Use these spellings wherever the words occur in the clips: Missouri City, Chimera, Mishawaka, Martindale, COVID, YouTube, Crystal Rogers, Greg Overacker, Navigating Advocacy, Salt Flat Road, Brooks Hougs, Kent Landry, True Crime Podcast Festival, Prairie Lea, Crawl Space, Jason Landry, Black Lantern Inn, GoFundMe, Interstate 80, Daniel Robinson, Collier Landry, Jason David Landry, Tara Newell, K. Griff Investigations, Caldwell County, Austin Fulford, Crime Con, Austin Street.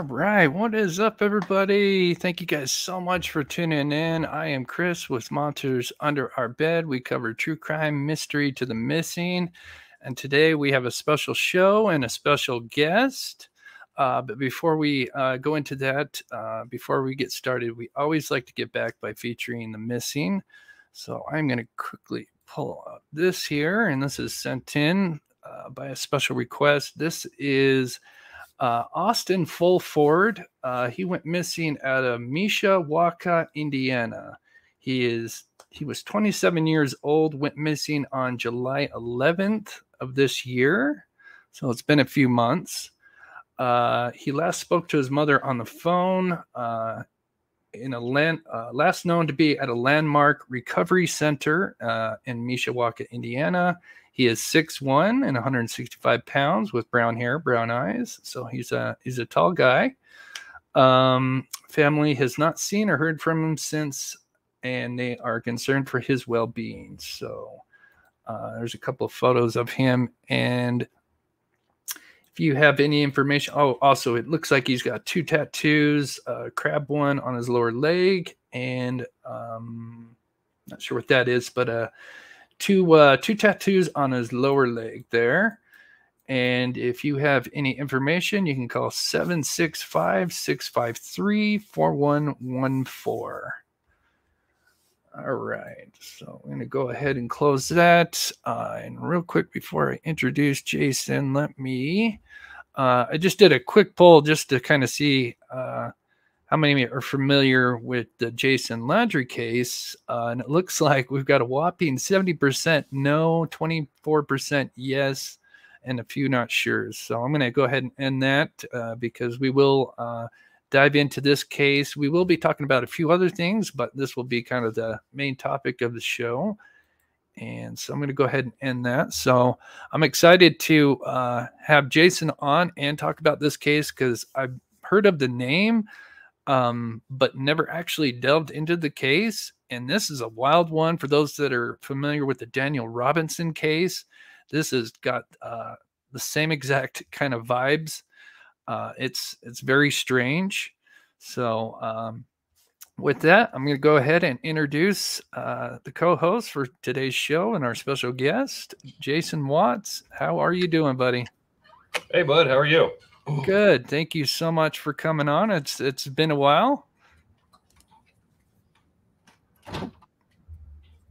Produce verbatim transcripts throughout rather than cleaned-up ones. All right, what is up, everybody? Thank you guys so much for tuning in. I am Chris with Monsters Under Our Bed. We cover true crime, mystery to the missing, and today we have a special show and a special guest. Uh, but before we uh, go into that, uh, before we get started, we always like to get back by featuring the missing. So I'm going to quickly pull up this here, and this is sent in uh, by a special request. This is uh, Austin Fulford. Uh, he went missing out of Mishawaka, Indiana. He is he was twenty-seven years old, went missing on July eleventh of this year. So it's been a few months. Uh, he last spoke to his mother on the phone, uh, in a land, uh, last known to be at a landmark recovery center, uh, in Mishawaka, Indiana. He is six one and one hundred sixty-five pounds with brown hair, brown eyes. So he's a, he's a tall guy. Um, family has not seen or heard from him since, and they are concerned for his well-being. So, uh, there's a couple of photos of him, and if you have any information. Oh, also, it looks like he's got two tattoos, a crab one on his lower leg, and um, not sure what that is, but uh, two uh, two tattoos on his lower leg there. And if you have any information, you can call seven six five, six five three, four one one four. All right, so I'm going to go ahead and close that. Uh, and real quick, before I introduce Jason, let me, uh, I just did a quick poll just to kind of see uh, how many are familiar with the Jason Landry case. Uh, and it looks like we've got a whopping seventy percent no, twenty-four percent yes, and a few not sure. So I'm going to go ahead and end that uh, because we will uh, dive into this case. We will be talking about a few other things, but this will be kind of the main topic of the show. And so I'm going to go ahead and end that. So I'm excited to uh, have Jason on and talk about this case, because I've heard of the name, um, but never actually delved into the case. And this is a wild one for those that are familiar with the Daniel Robinson case. This has got uh, the same exact kind of vibes. Uh, it's it's very strange. So um, with that, I'm going to go ahead and introduce uh, the co-host for today's show and our special guest, Jason Watts. How are you doing, buddy? Hey, bud. How are you? Good. Thank you so much for coming on. It's it's been a while.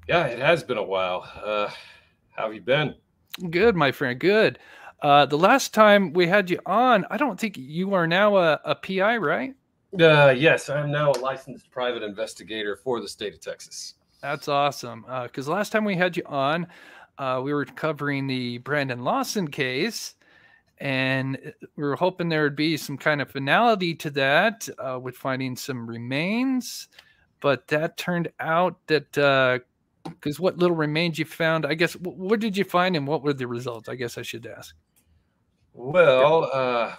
Yeah, it has been a while. Uh, how have you been? Good, my friend. Good. Uh, the last time we had you on, I don't think you are now a, a P I, right? Uh, yes, I'm now a licensed private investigator for the state of Texas. That's awesome. Because uh, last time we had you on, uh, we were covering the Brandon Lawson case, and we were hoping there would be some kind of finality to that uh, with finding some remains. But that turned out that... Uh, because what little remains you found, I guess, what did you find and what were the results? I guess I should ask. Well, uh,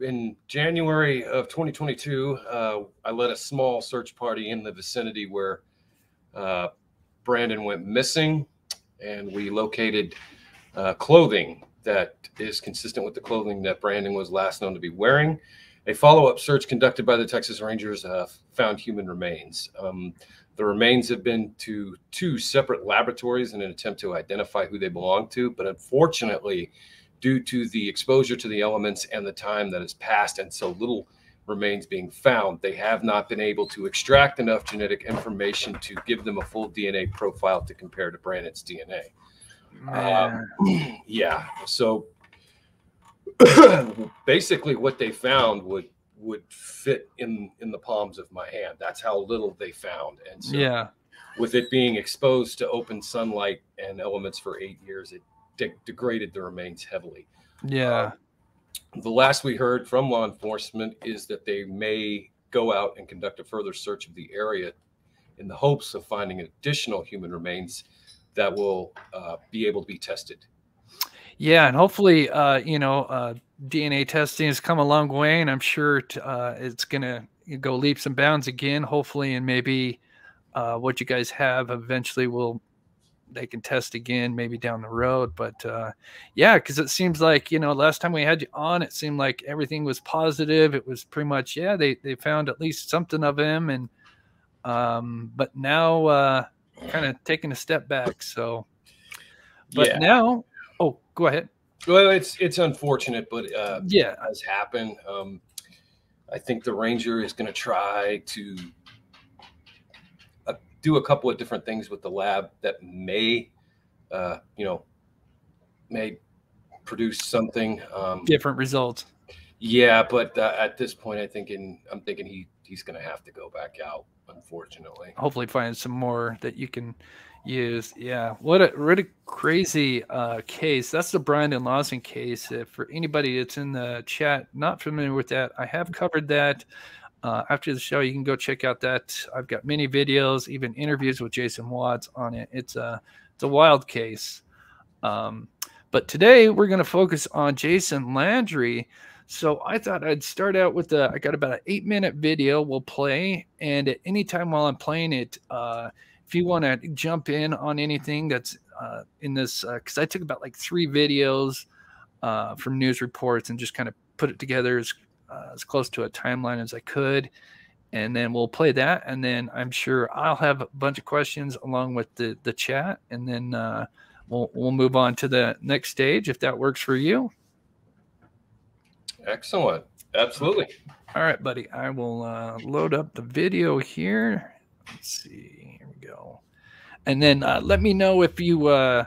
in January of twenty twenty-two, uh, I led a small search party in the vicinity where uh, Brandon went missing, and we located uh, clothing that is consistent with the clothing that Brandon was last known to be wearing. A follow-up search conducted by the Texas Rangers uh, found human remains. Um, the remains have been to two separate laboratories in an attempt to identify who they belong to, but unfortunately, due to the exposure to the elements and the time that has passed and so little remains being found, they have not been able to extract enough genetic information to give them a full D N A profile to compare to Brandon's D N A. Um, yeah, so... basically what they found would would fit in in the palms of my hand. That's how little they found. And so yeah, with it being exposed to open sunlight and elements for eight years, it de degraded the remains heavily. Yeah. Um, the last we heard from law enforcement is that they may go out and conduct a further search of the area in the hopes of finding additional human remains that will uh, be able to be tested. Yeah, and hopefully, uh, you know, uh, D N A testing has come a long way, and I'm sure t uh, it's going to go leaps and bounds again, hopefully, and maybe uh, what you guys have eventually will they can test again maybe down the road. But uh, yeah, because it seems like, you know, last time we had you on, it seemed like everything was positive. It was pretty much, yeah, they, they found at least something of him. And um, but now uh, kind of taking a step back. So but yeah. now. Oh, go ahead. Well, it's it's unfortunate, but uh, yeah, it has happened. Um, I think the ranger is going to try to uh, do a couple of different things with the lab that may, uh, you know, may produce something um, different result. Yeah, but uh, at this point, I think in, I'm thinking he he's going to have to go back out, unfortunately. Hopefully, find some more that you can use. Yeah, what a really crazy uh case. That's the Brandon Lawson case. If for anybody that's in the chat not familiar with that, I have covered that uh after the show. You can go check out that. I've got many videos, even interviews with Jason Watts on it. It's a it's a wild case. Um but today we're going to focus on Jason Landry. So I thought I'd start out with the, I got about an eight minute video we'll play, and at any time while I'm playing it, uh if you want to jump in on anything that's uh, in this, because uh, I took about like three videos uh, from news reports and just kind of put it together as, uh, as close to a timeline as I could. And then we'll play that. And then I'm sure I'll have a bunch of questions along with the, the chat. And then uh, we'll, we'll move on to the next stage if that works for you. Excellent. Absolutely. Okay. All right, buddy. I will uh, load up the video here. Let's see. Here we go. And then uh, let me know if you uh,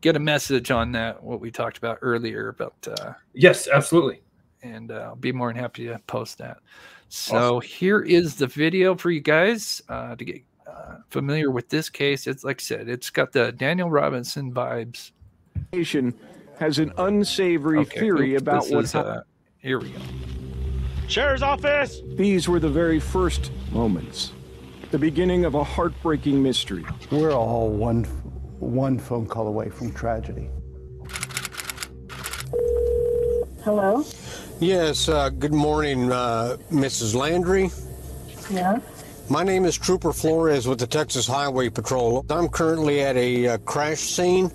get a message on that, what we talked about earlier. But uh, yes, absolutely. And uh, I'll be more than happy to post that. So awesome. Here is the video for you guys uh, to get uh, familiar with this case. It's like I said, it's got the Daniel Robinson vibes. Has an unsavory okay, theory oops, about what happened. Uh, here we go. Sheriff's office. These were the very first moments. The beginning of a heartbreaking mystery. We're all one, one phone call away from tragedy. Hello? Yes, uh, good morning, uh, Missus Landry. Yeah? My name is Trooper Flores with the Texas Highway Patrol. I'm currently at a uh, crash scene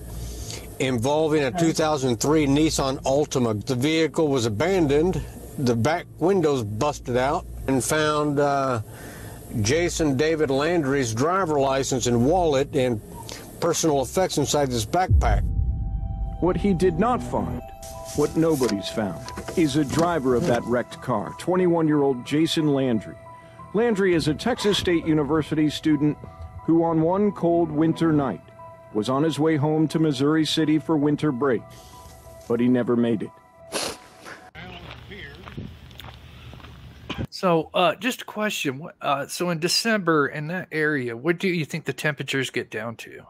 involving a two thousand three Nissan Altima. The vehicle was abandoned, the back windows busted out, and found uh, Jason David Landry's driver license and wallet and personal effects inside his backpack. What he did not find, what nobody's found, is a driver of that wrecked car, twenty-one-year-old Jason Landry. Landry is a Texas State University student who on one cold winter night was on his way home to Missouri City for winter break, but he never made it. So uh, just a question. Uh, so in December in that area, what do you think the temperatures get down to?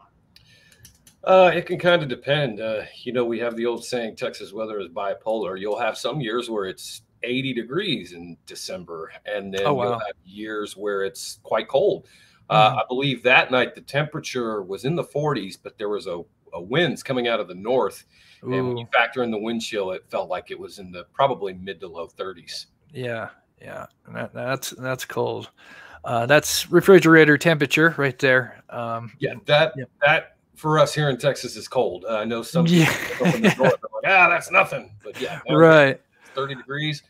Uh, it can kind of depend. Uh, you know, we have the old saying, Texas weather is bipolar. You'll have some years where it's eighty degrees in December, and then oh, wow. you'll have years where it's quite cold. Uh, mm. I believe that night the temperature was in the forties, but there was a, a winds coming out of the north. Ooh. And when you factor in the wind chill, it felt like it was in the probably mid to low thirties. Yeah. Yeah, that, that's that's cold. Uh, that's refrigerator temperature right there. Um, yeah, that yeah. that for us here in Texas is cold. Uh, I know some yeah. people open the door, they're like, ah, that's nothing. But yeah, right, thirty degrees.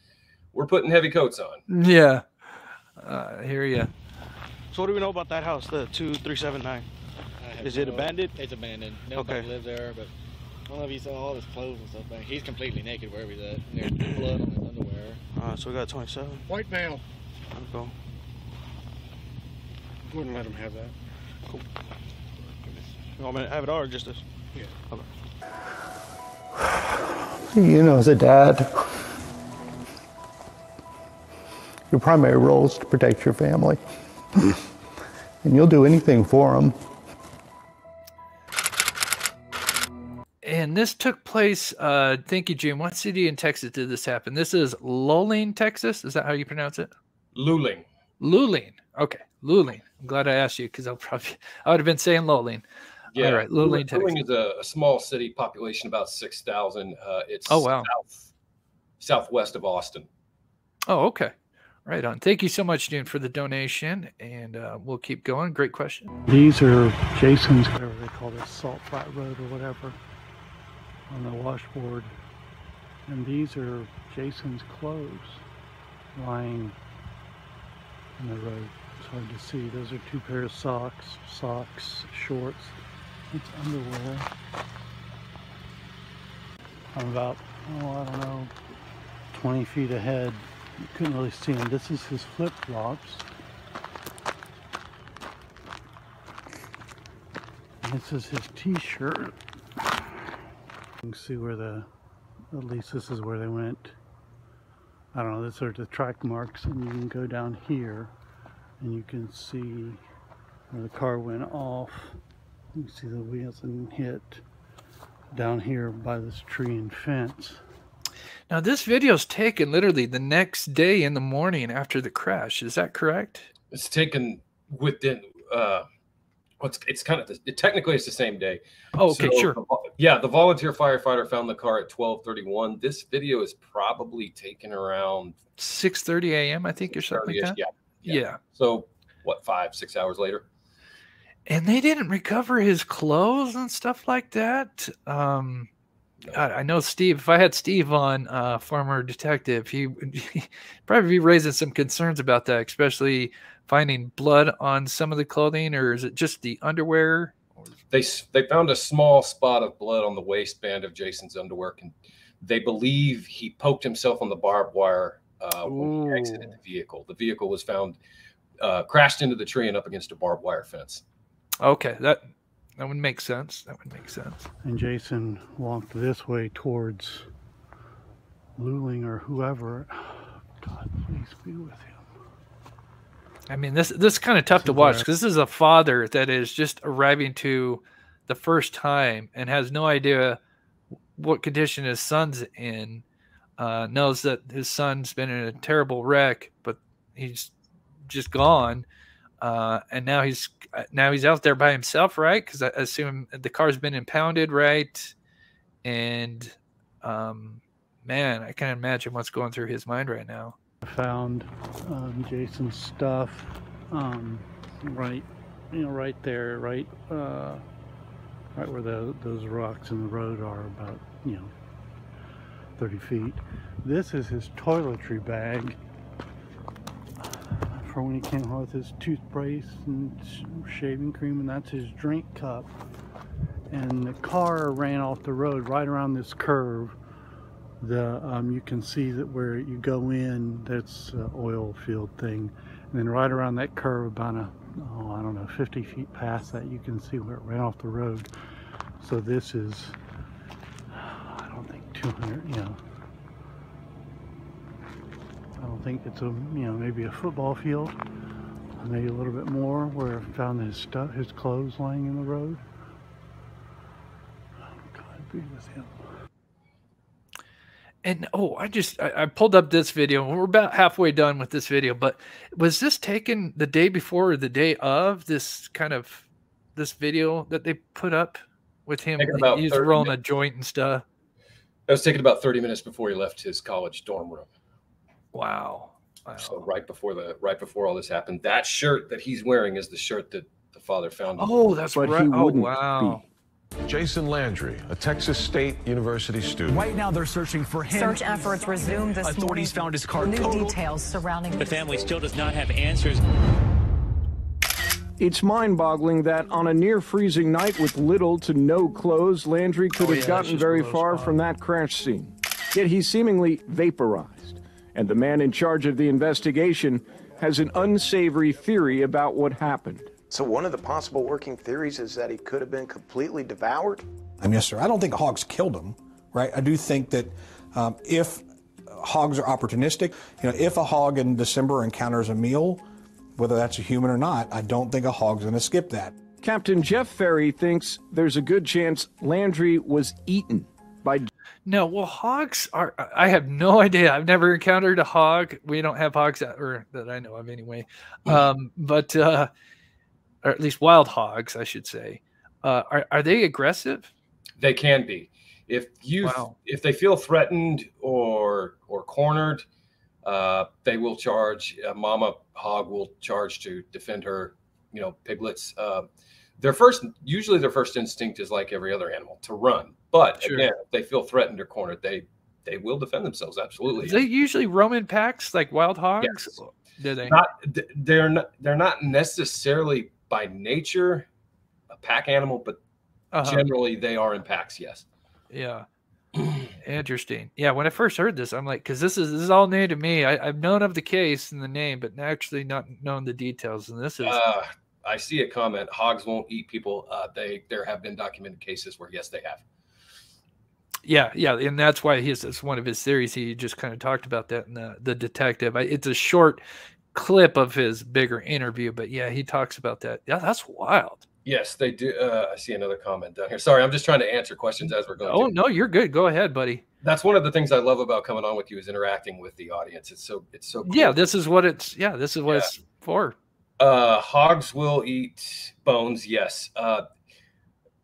We're putting heavy coats on. Yeah, uh, I hear you. So what do we know about that house, the two three seven nine? Is it abandoned? It's abandoned. Nobody okay. lives there, but one of you saw all his clothes and stuff back. He's completely naked wherever he's at. There's blood on his underwear. All right, so we got twenty-seven. White male. I'll go. Wouldn't let him have that. Cool. You want me to have it all or just this? Yeah. Okay. You know, as a dad, your primary role is to protect your family. And you'll do anything for them. And this took place, uh, thank you, Jim. What city in Texas did this happen? This is Luling, Texas. Is that how you pronounce it? Luling. Luling. Okay, Luling. I'm glad I asked you because I'll probably, I would have been saying Luling. Yeah. All right, Luling, Texas. Luling is a, a small city, population about six thousand. Uh, it's oh, wow. south, southwest of Austin. Oh, okay. Right on. Thank you so much, Dune, for the donation, and uh, we'll keep going. Great question. These are Jason's, whatever they call this, Salt Flat Road or whatever, on the washboard. And these are Jason's clothes lying in the road. It's hard to see. Those are two pairs of socks, socks, shorts. It's underwear. I'm about, oh, I don't know, twenty feet ahead. You couldn't really see him. This is his flip-flops. This is his t-shirt. You can see where the, at least this is where they went. I don't know, these are the track marks, and you can go down here and you can see where the car went off. You can see the wheels and hit down here by this tree and fence. Now, this video is taken literally the next day in the morning after the crash. Is that correct? It's taken within, uh, it's, it's kind of, the, technically it's the same day. Oh, okay, so, sure. Yeah, the volunteer firefighter found the car at twelve thirty-one. This video is probably taken around six thirty a m, I think, or something like that. Yeah, yeah. Yeah. So, what, five, six hours later? And they didn't recover his clothes and stuff like that. Um I know Steve, if I had Steve on, uh, former detective, he would probably be raising some concerns about that, especially finding blood on some of the clothing, or is it just the underwear? They, they found a small spot of blood on the waistband of Jason's underwear. And they believe he poked himself on the barbed wire uh, when he exited the vehicle. The vehicle was found, uh, crashed into the tree and up against a barbed wire fence. Okay, that... That would make sense. That would make sense. And Jason walked this way towards Luling or whoever. God, please be with him. I mean, this this is kind of tough to watch, because this is a father that is just arriving to the first time and has no idea what condition his son's in. Uh, knows that his son's been in a terrible wreck, but he's just gone. Uh, and now he's now he's out there by himself, right? Because I assume the car's been impounded, right? And um, man, I can't imagine what's going through his mind right now. I found um, Jason's stuff, um, right, you know, right there, right, uh, right where the, those rocks in the road are, about you know, thirty feet. This is his toiletry bag. When he came home with his toothbrush and shaving cream, and that's his drink cup. And the car ran off the road right around this curve. The um, you can see that where you go in, that's an oil field thing. And then right around that curve, about a, oh, I don't know, fifty feet past that, you can see where it ran off the road. So this is, I don't think two hundred, you know, I don't think it's a, you know, maybe a football field, maybe a little bit more, where I found his stuff, his clothes lying in the road. Oh, God, be with him. And, oh, I just, I, I pulled up this video. We're about halfway done with this video, but was this taken the day before or the day of this kind of, this video that they put up with him? He's rolling a joint and stuff. That was taken about thirty minutes before he left his college dorm room. Wow. Wow. So right before the right before all this happened, that shirt that he's wearing is the shirt that the father found. Oh, that's right. Oh, wow. Be. Jason Landry, a Texas State University student. Right now they're searching for him. Search efforts resumed this morning. Authorities found his car totaled. New details surrounding the family still does not have answers. It's mind-boggling that on a near-freezing night with little to no clothes, Landry could oh, have yeah, gotten very far spot. from that crash scene. Yet he seemingly vaporized. And the man in charge of the investigation has an unsavory theory about what happened. So one of the possible working theories is that he could have been completely devoured? Um, yes, sir. I don't think hogs killed him, right? I do think that um, if hogs are opportunistic, you know, if a hog in December encounters a meal, whether that's a human or not, I don't think a hog's going to skip that. Captain Jeff Ferry thinks there's a good chance Landry was eaten by... No, well, hogs are, I have no idea. I've never encountered a hog. We don't have hogs that, or that I know of anyway. Um, but, uh, or at least wild hogs, I should say. Uh, are, are they aggressive? They can be. If you, wow. if they feel threatened or, or cornered, uh, they will charge, uh, mama hog will charge to defend her, you know, piglets. Uh, their first, usually their first instinct is like every other animal, to run. But sure. again, if they feel threatened or cornered, they, they will defend themselves. Absolutely. Do they usually roam in packs like wild hogs? Yes. Do they? Not, they're not, they're not necessarily by nature a pack animal, but uh-huh. generally they are in packs. Yes. Yeah. Interesting. Yeah. When I first heard this, I'm like, cause this is, this is all new to me. I, I've known of the case and the name, but actually not known the details. And this is, uh, I see a comment. Hogs won't eat people. Uh, they, there have been documented cases where, yes, they have. Yeah, yeah, and that's why he's it's one of his theories. He just kind of talked about that in the the detective. I, it's a short clip of his bigger interview, but yeah, he talks about that. Yeah, that's wild. Yes, they do. Uh, I see another comment down here. Sorry, I'm just trying to answer questions as we're going. Oh no, you're good. Go ahead, buddy. That's one of the things I love about coming on with you is interacting with the audience. It's so it's so cool. Yeah, this is what it's. Yeah, this is what yeah. it's for. Uh, hogs will eat bones. Yes. Uh,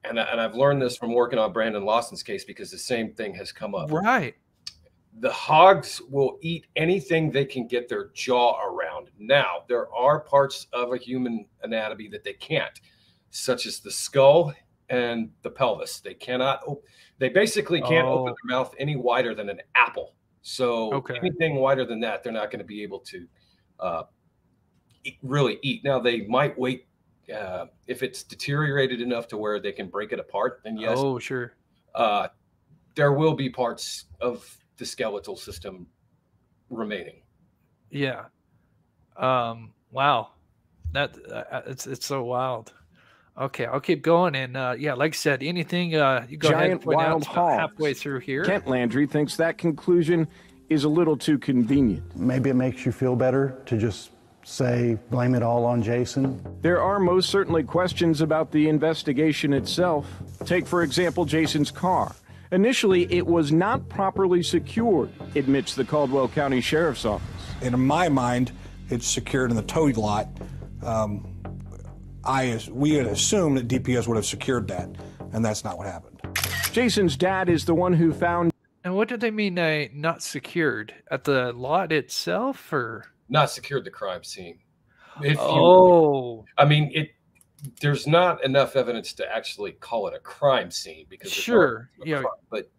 And, I, and I've learned this from working on Brandon Lawson's case because the same thing has come up. Right. The hogs will eat anything they can get their jaw around. Now, there are parts of a human anatomy that they can't, such as the skull and the pelvis. They cannot, they basically can't oh. open their mouth any wider than an apple. So okay. anything wider than that, they're not going to be able to uh, eat, really eat. Now, they might wait. Uh, if it's deteriorated enough to where they can break it apart, then yes. Oh, sure. Uh, there will be parts of the skeletal system remaining. Yeah. Um, wow. That uh, it's it's so wild. Okay, I'll keep going. And uh, yeah, like I said, anything uh, you go Giant ahead and point wild out halfway through here. Kent Landry thinks that conclusion is a little too convenient. Maybe it makes you feel better to just say, blame it all on Jason. There are most certainly questions about the investigation itself. Take, for example, Jason's car. Initially, it was not properly secured, admits the Caldwell County Sheriff's Office. And in my mind, it's secured in the tow lot. Um, I, we had assumed that D P S would have secured that, and that's not what happened. Jason's dad is the one who found... And what did they mean, uh, not secured? At the lot itself, or...? Not secured the crime scene. If oh, you, I mean, it. There's not enough evidence to actually call it a crime scene because sure, yeah. Crime, but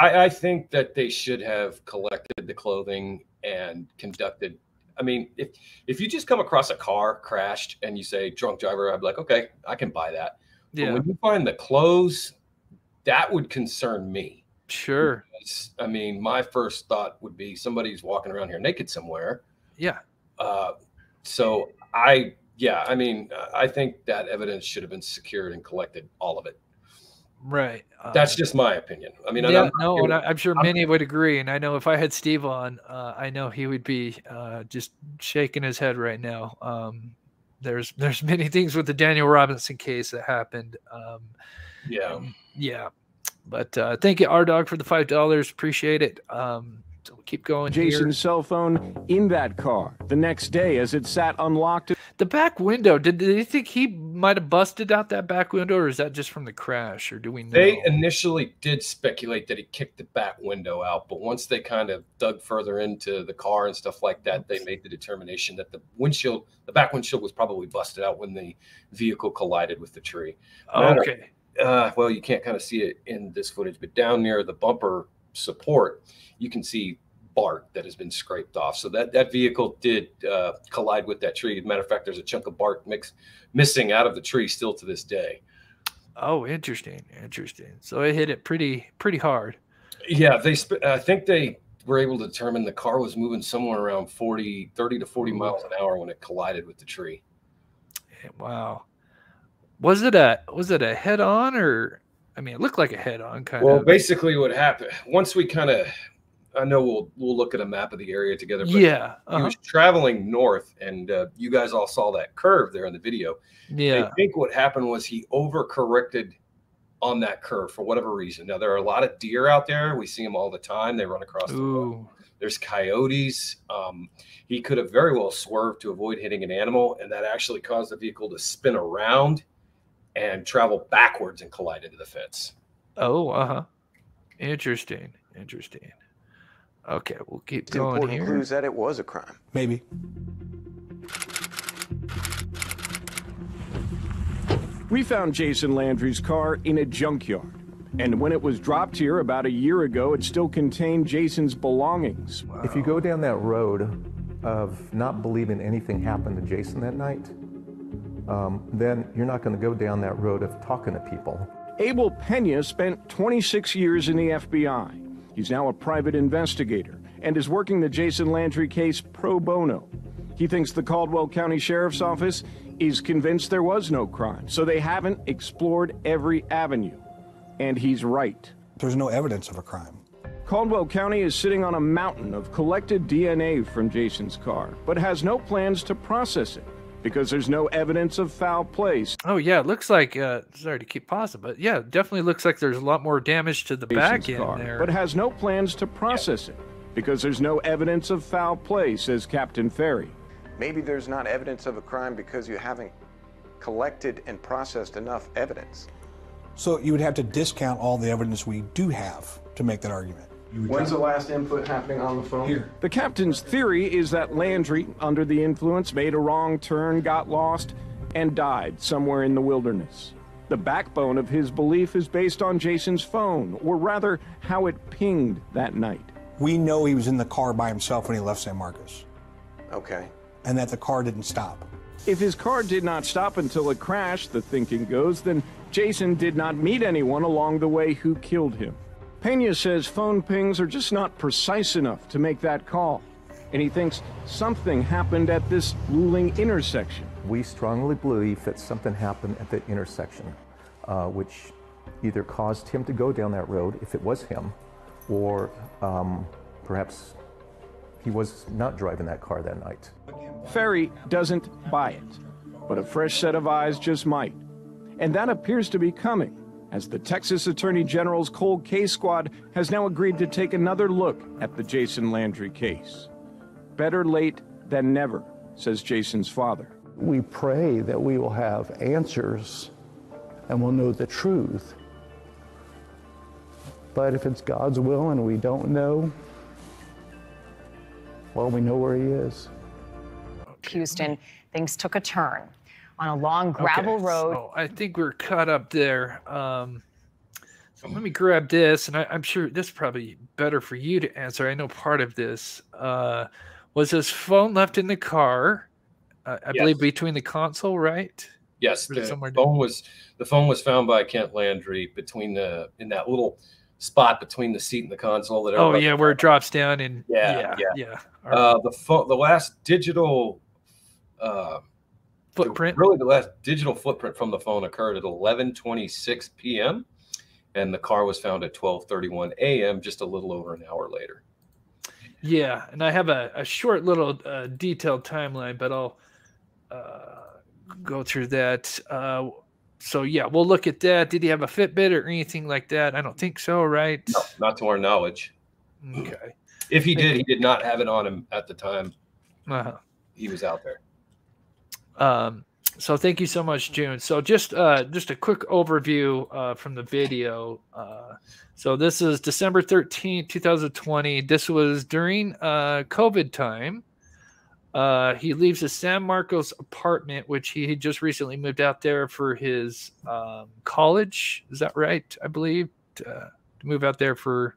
I, I think that they should have collected the clothing and conducted. I mean, if if you just come across a car crashed and you say drunk driver, I'd be like, okay, I can buy that. Yeah. But when you find the clothes, that would concern me. Sure. Because, I mean, my first thought would be somebody's walking around here naked somewhere. Yeah. Uh, so I, yeah, I mean, I think that evidence should have been secured and collected, all of it. Right. That's uh, just my opinion. I mean, yeah, I'm, no, I'm, and I'm sure I'm, many would agree. And I know if I had Steve on, uh, I know he would be uh, just shaking his head right now. Um, there's, there's many things with the Daniel Robinson case that happened. Um, yeah. Um, yeah. But uh, thank you, R-Dog, for the five dollars. Appreciate it. Um, so we'll keep going. Jason's cell phone in that car the next day as it sat unlocked. The back window, did, did you think he might have busted out that back window, or is that just from the crash, or do we know? They initially did speculate that he kicked the back window out, but once they kind of dug further into the car and stuff like that, they made the determination that the windshield, the back windshield was probably busted out when the vehicle collided with the tree. Matter okay. Uh, well, you can't kind of see it in this footage, but down near the bumper support, you can see bark that has been scraped off. So that, that vehicle did uh, collide with that tree. As a matter of fact, there's a chunk of bark mix missing out of the tree still to this day. Oh, interesting. Interesting. So it hit it pretty, pretty hard. Yeah. They, I think they were able to determine the car was moving somewhere around thirty to forty miles an hour when it collided with the tree. Wow. Was it a was it a head on or I mean it looked like a head on kind well, of. Well, basically what happened once we kind of I know we'll we'll look at a map of the area together. But yeah, uh-huh. He was traveling north, and uh, you guys all saw that curve there in the video. Yeah, I think what happened was he overcorrected on that curve for whatever reason. Now there are a lot of deer out there. We see them all the time. They run across. Ooh. The road. There's coyotes. Um, he could have very well swerved to avoid hitting an animal, and that actually caused the vehicle to spin around and travel backwards and collide into the fence. Oh, uh-huh. Interesting. Interesting. Okay, we'll keep it's going important here. Clues that it was a crime. Maybe. We found Jason Landry's car in a junkyard. And when it was dropped here about a year ago, it still contained Jason's belongings. Wow. If you go down that road of not believing anything happened to Jason that night, um, then you're not going to go down that road of talking to people. Abel Pena spent twenty-six years in the F B I. He's now a private investigator and is working the Jason Landry case pro bono. He thinks the Caldwell County Sheriff's Office is convinced there was no crime, so they haven't explored every avenue. And he's right. There's no evidence of a crime. Caldwell County is sitting on a mountain of collected D N A from Jason's car, but has no plans to process it because there's no evidence of foul play. Oh, yeah, it looks like, uh, sorry to keep pausing, but yeah, it definitely looks like there's a lot more damage to the back end there. But has no plans to process it because there's no evidence of foul play, says Captain Ferry. Maybe there's not evidence of a crime because you haven't collected and processed enough evidence. So you would have to discount all the evidence we do have to make that argument. When's the last input happening on the phone? Here. The captain's theory is that Landry, under the influence, made a wrong turn, got lost, and died somewhere in the wilderness. The backbone of his belief is based on Jason's phone, or rather, how it pinged that night. We know he was in the car by himself when he left San Marcos. Okay. And that the car didn't stop. If his car did not stop until it crashed, the thinking goes, then Jason did not meet anyone along the way who killed him. Pena says phone pings are just not precise enough to make that call, and he thinks something happened at this Luling intersection. We strongly believe that something happened at the intersection, uh, which either caused him to go down that road, if it was him, or um, perhaps he was not driving that car that night. Ferry doesn't buy it, but a fresh set of eyes just might. And that appears to be coming, as the Texas Attorney General's cold case squad has now agreed to take another look at the Jason Landry case. Better late than never, says Jason's father. We pray that we will have answers and we'll know the truth. But if it's God's will and we don't know, well, we know where he is. Houston, things took a turn on a long gravel okay, road. So I think we're caught up there. Um, so let me grab this, and I, I'm sure this is probably better for you to answer. I know part of this uh, was his phone left in the car. Uh, I yes. believe between the console, right? Yes, the somewhere phone down? was the phone was found by Kent Landry between the in that little spot between the seat and the console. That oh yeah, where it drops down and yeah yeah yeah. yeah. Uh, the phone, the last digital. Uh, footprint really the last digital footprint from the phone occurred at eleven twenty-six p m and the car was found at twelve thirty-one a m just a little over an hour later. Yeah, and I have a, a short little uh, detailed timeline, but I'll uh, go through that. Uh, so yeah, we'll look at that. Did he have a Fitbit or anything like that? I don't think so, right? No, not to our knowledge. Okay. If he did, he did not have it on him at the time. Uh-huh. He was out there. Um, so thank you so much, June. So just, uh, just a quick overview, uh, from the video. Uh, so this is December thirteenth, two thousand twenty. This was during, uh, COVID time. Uh, he leaves his San Marcos apartment, which he had just recently moved out there for his, um, college. Is that right? I believe uh, to move out there for.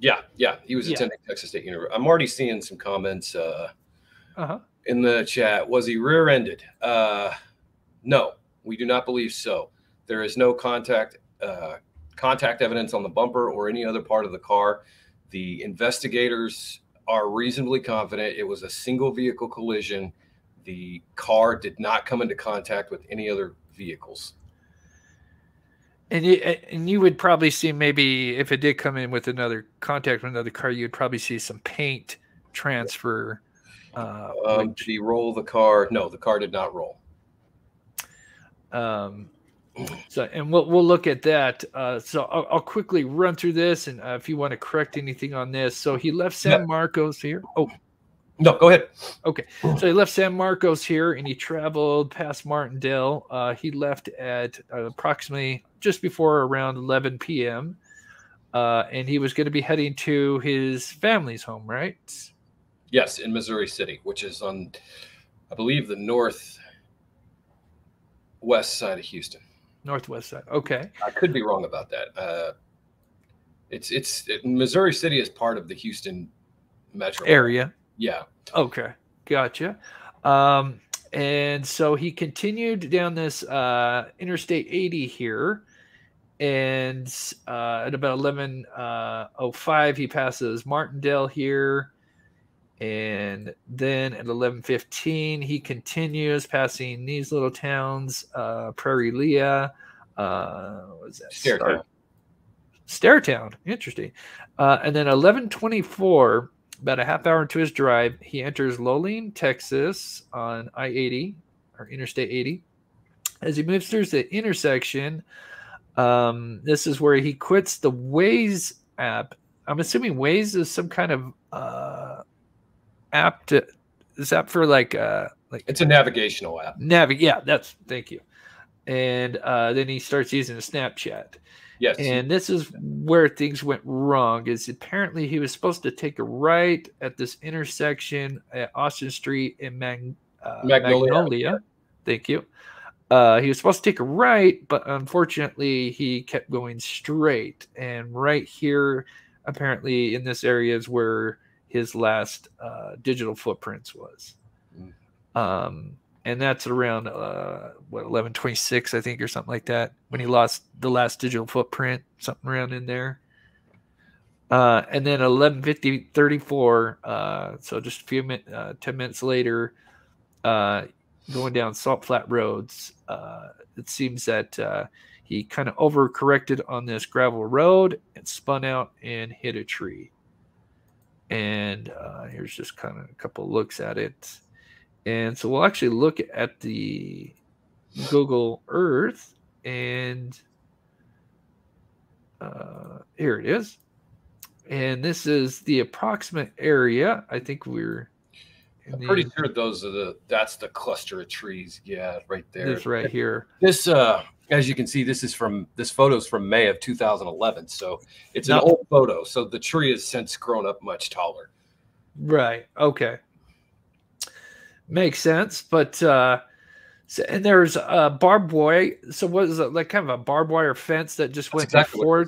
Yeah. Yeah. He was yeah. attending Texas State University. I'm already seeing some comments, uh, uh-huh. in the chat. Was he rear-ended? Uh, no, we do not believe so. There is no contact uh, contact evidence on the bumper or any other part of the car. The investigators are reasonably confident it was a single vehicle collision. The car did not come into contact with any other vehicles. And you, and you would probably see, maybe if it did come in with another contact with another car, you'd probably see some paint transfer. Uh, um, did he roll the car? No, the car did not roll. Um, so, and we'll we'll look at that. Uh, so I'll, I'll quickly run through this, and uh, if you want to correct anything on this, so he left San Marcos here. Oh, no, go ahead. Okay, so he left San Marcos here, and he traveled past Martindale. Uh, he left at uh, approximately just before around eleven p m Uh, and he was going to be heading to his family's home, right? Yes, in Missouri City, which is on, I believe, the northwest side of Houston. Northwest side. Okay. I could be wrong about that. Uh, it's it's it, Missouri City is part of the Houston metro area. Yeah. Okay. Gotcha. Um, and so he continued down this uh, Interstate eighty here. And uh, at about eleven oh five, he passes Martindale here. And then at eleven fifteen, he continues passing these little towns, uh, Prairie Lea, uh, what is that? Stairtown. Stairtown, interesting. Uh, and then eleven twenty-four, about a half hour into his drive, he enters Luling, Texas on I eighty, or Interstate eighty. As he moves through the intersection, um, this is where he quits the Waze app. I'm assuming Waze is some kind of... Uh, app to this app for like uh like it's a navigational app. Navi yeah, that's thank you. And uh then he starts using a Snapchat. Yes. And this is where things went wrong, is apparently he was supposed to take a right at this intersection at Austin Street in Mag uh, Magnolia. Magnolia. Thank you. Uh he was supposed to take a right, but unfortunately he kept going straight. And right here, apparently in this area is where his last uh, digital footprints was. Mm. Um, and that's around, uh, what, eleven twenty-six, I think, or something like that, when he lost the last digital footprint, something around in there. Uh, and then eleven fifty thirty-four, uh, so just a few minutes, uh, ten minutes later, uh, going down Salt Flat Roads, uh, it seems that uh, he kind of overcorrected on this gravel road and spun out and hit a tree. And uh, here's just kind of a couple looks at it. And so we'll actually look at the Google Earth. And uh, here it is. And this is the approximate area. I think we're... I'm pretty the, sure those are the... That's the cluster of trees. Yeah, right there. This right here. This, uh, as you can see, this is from... This photo's from May of two thousand eleven. So it's Not, an old photo. So the tree has since grown up much taller. Right. Okay. Makes sense. But, uh, so, and there's a barbed wire. So what is it? Like kind of a barbed wire fence that just that's went exactly before.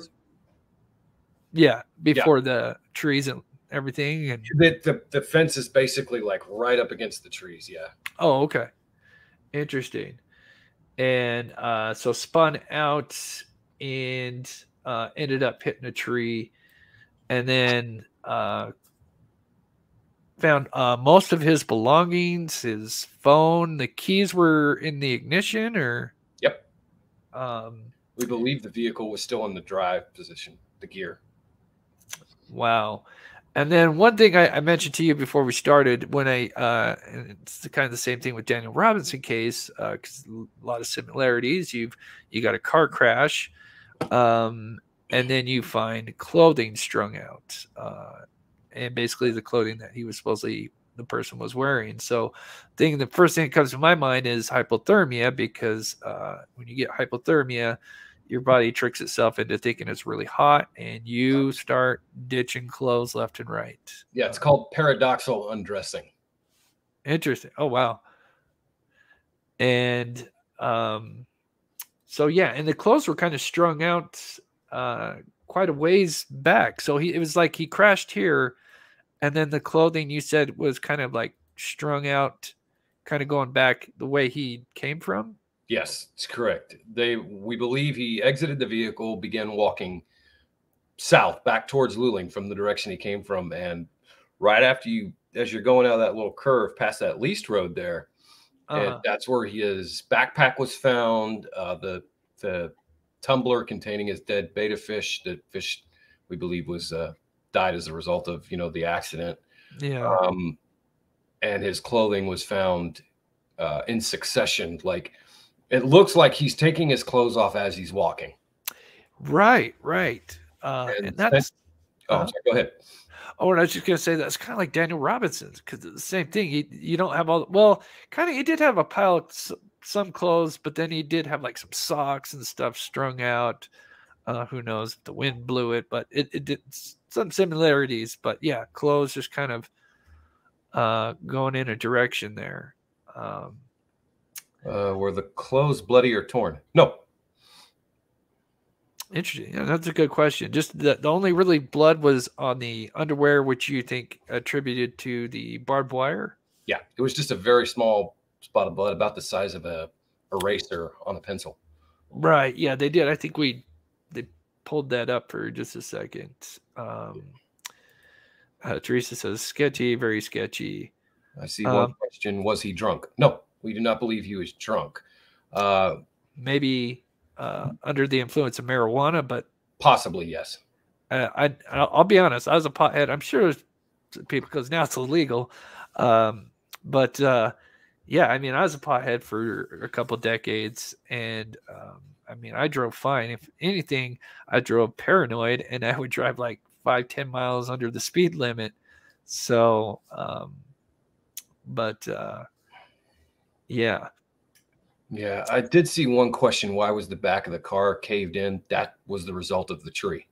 Yeah. Before yeah. the trees and everything. And the, the, the fence is basically like right up against the trees. Yeah. Oh, okay. Interesting. And uh, so spun out and uh, ended up hitting a tree, and then uh, found uh, most of his belongings, his phone. The keys were in the ignition, or? Yep. Um, we believe the vehicle was still in the drive position, the gear. Wow. And then one thing I, I mentioned to you before we started, when I uh, and it's kind of the same thing with Daniel Robinson case, because uh, a lot of similarities. You've you got a car crash, um, and then you find clothing strung out, uh, and basically the clothing that he was supposedly the person was wearing. So, thing the first thing that comes to my mind is hypothermia, because uh, when you get hypothermia, your body tricks itself into thinking it's really hot, and you start ditching clothes left and right. Yeah, it's called paradoxical undressing. Interesting. Oh, wow. And um, so, yeah, and the clothes were kind of strung out uh, quite a ways back. So he, it was like he crashed here, and then the clothing you said was kind of like strung out, kind of going back the way he came from. Yes, it's correct. They, we believe he exited the vehicle, began walking south back towards Luling from the direction he came from. And right after you, as you're going out of that little curve past that leased road there, uh-huh. and that's where his backpack was found. Uh, the, the tumbler containing his dead betta fish, the fish we believe was, uh, died as a result of, you know, the accident. Yeah. Um, and his clothing was found, uh, in succession, like, it looks like he's taking his clothes off as he's walking. Right, right. Uh, and, and that's. Oh, uh, sorry, go ahead. Oh, and I was just going to say that's kind of like Daniel Robinson's, because the same thing. He, you don't have all. Well, kind of. He did have a pile of some clothes, but then he did have like some socks and stuff strung out. Uh, who knows if the wind blew it, but it, it did some similarities. But yeah, clothes just kind of uh, going in a direction there. Um, uh, were the clothes bloody or torn? No. Interesting. Yeah, that's a good question. Just the, the only really blood was on the underwear, which you think attributed to the barbed wire. Yeah, it was just a very small spot of blood, about the size of a eraser on a pencil. Right. Yeah, they did. I think we. Pulled that up for just a second. Um, uh, Teresa says, sketchy, very sketchy. I see one um, question. Was he drunk? No, we do not believe he was drunk. Uh, maybe uh, under the influence of marijuana, but... Possibly, yes. Uh, I, I'll be honest. I was a pothead. I'm sure people, because now it's illegal. Um, but, uh, yeah, I mean, I was a pothead for a couple decades, and... Um, I mean, I drove fine. If anything, I drove paranoid, and I would drive like five, ten miles under the speed limit. So, um, but uh, yeah. Yeah, I did see one question. Why was the back of the car caved in? That was the result of the tree.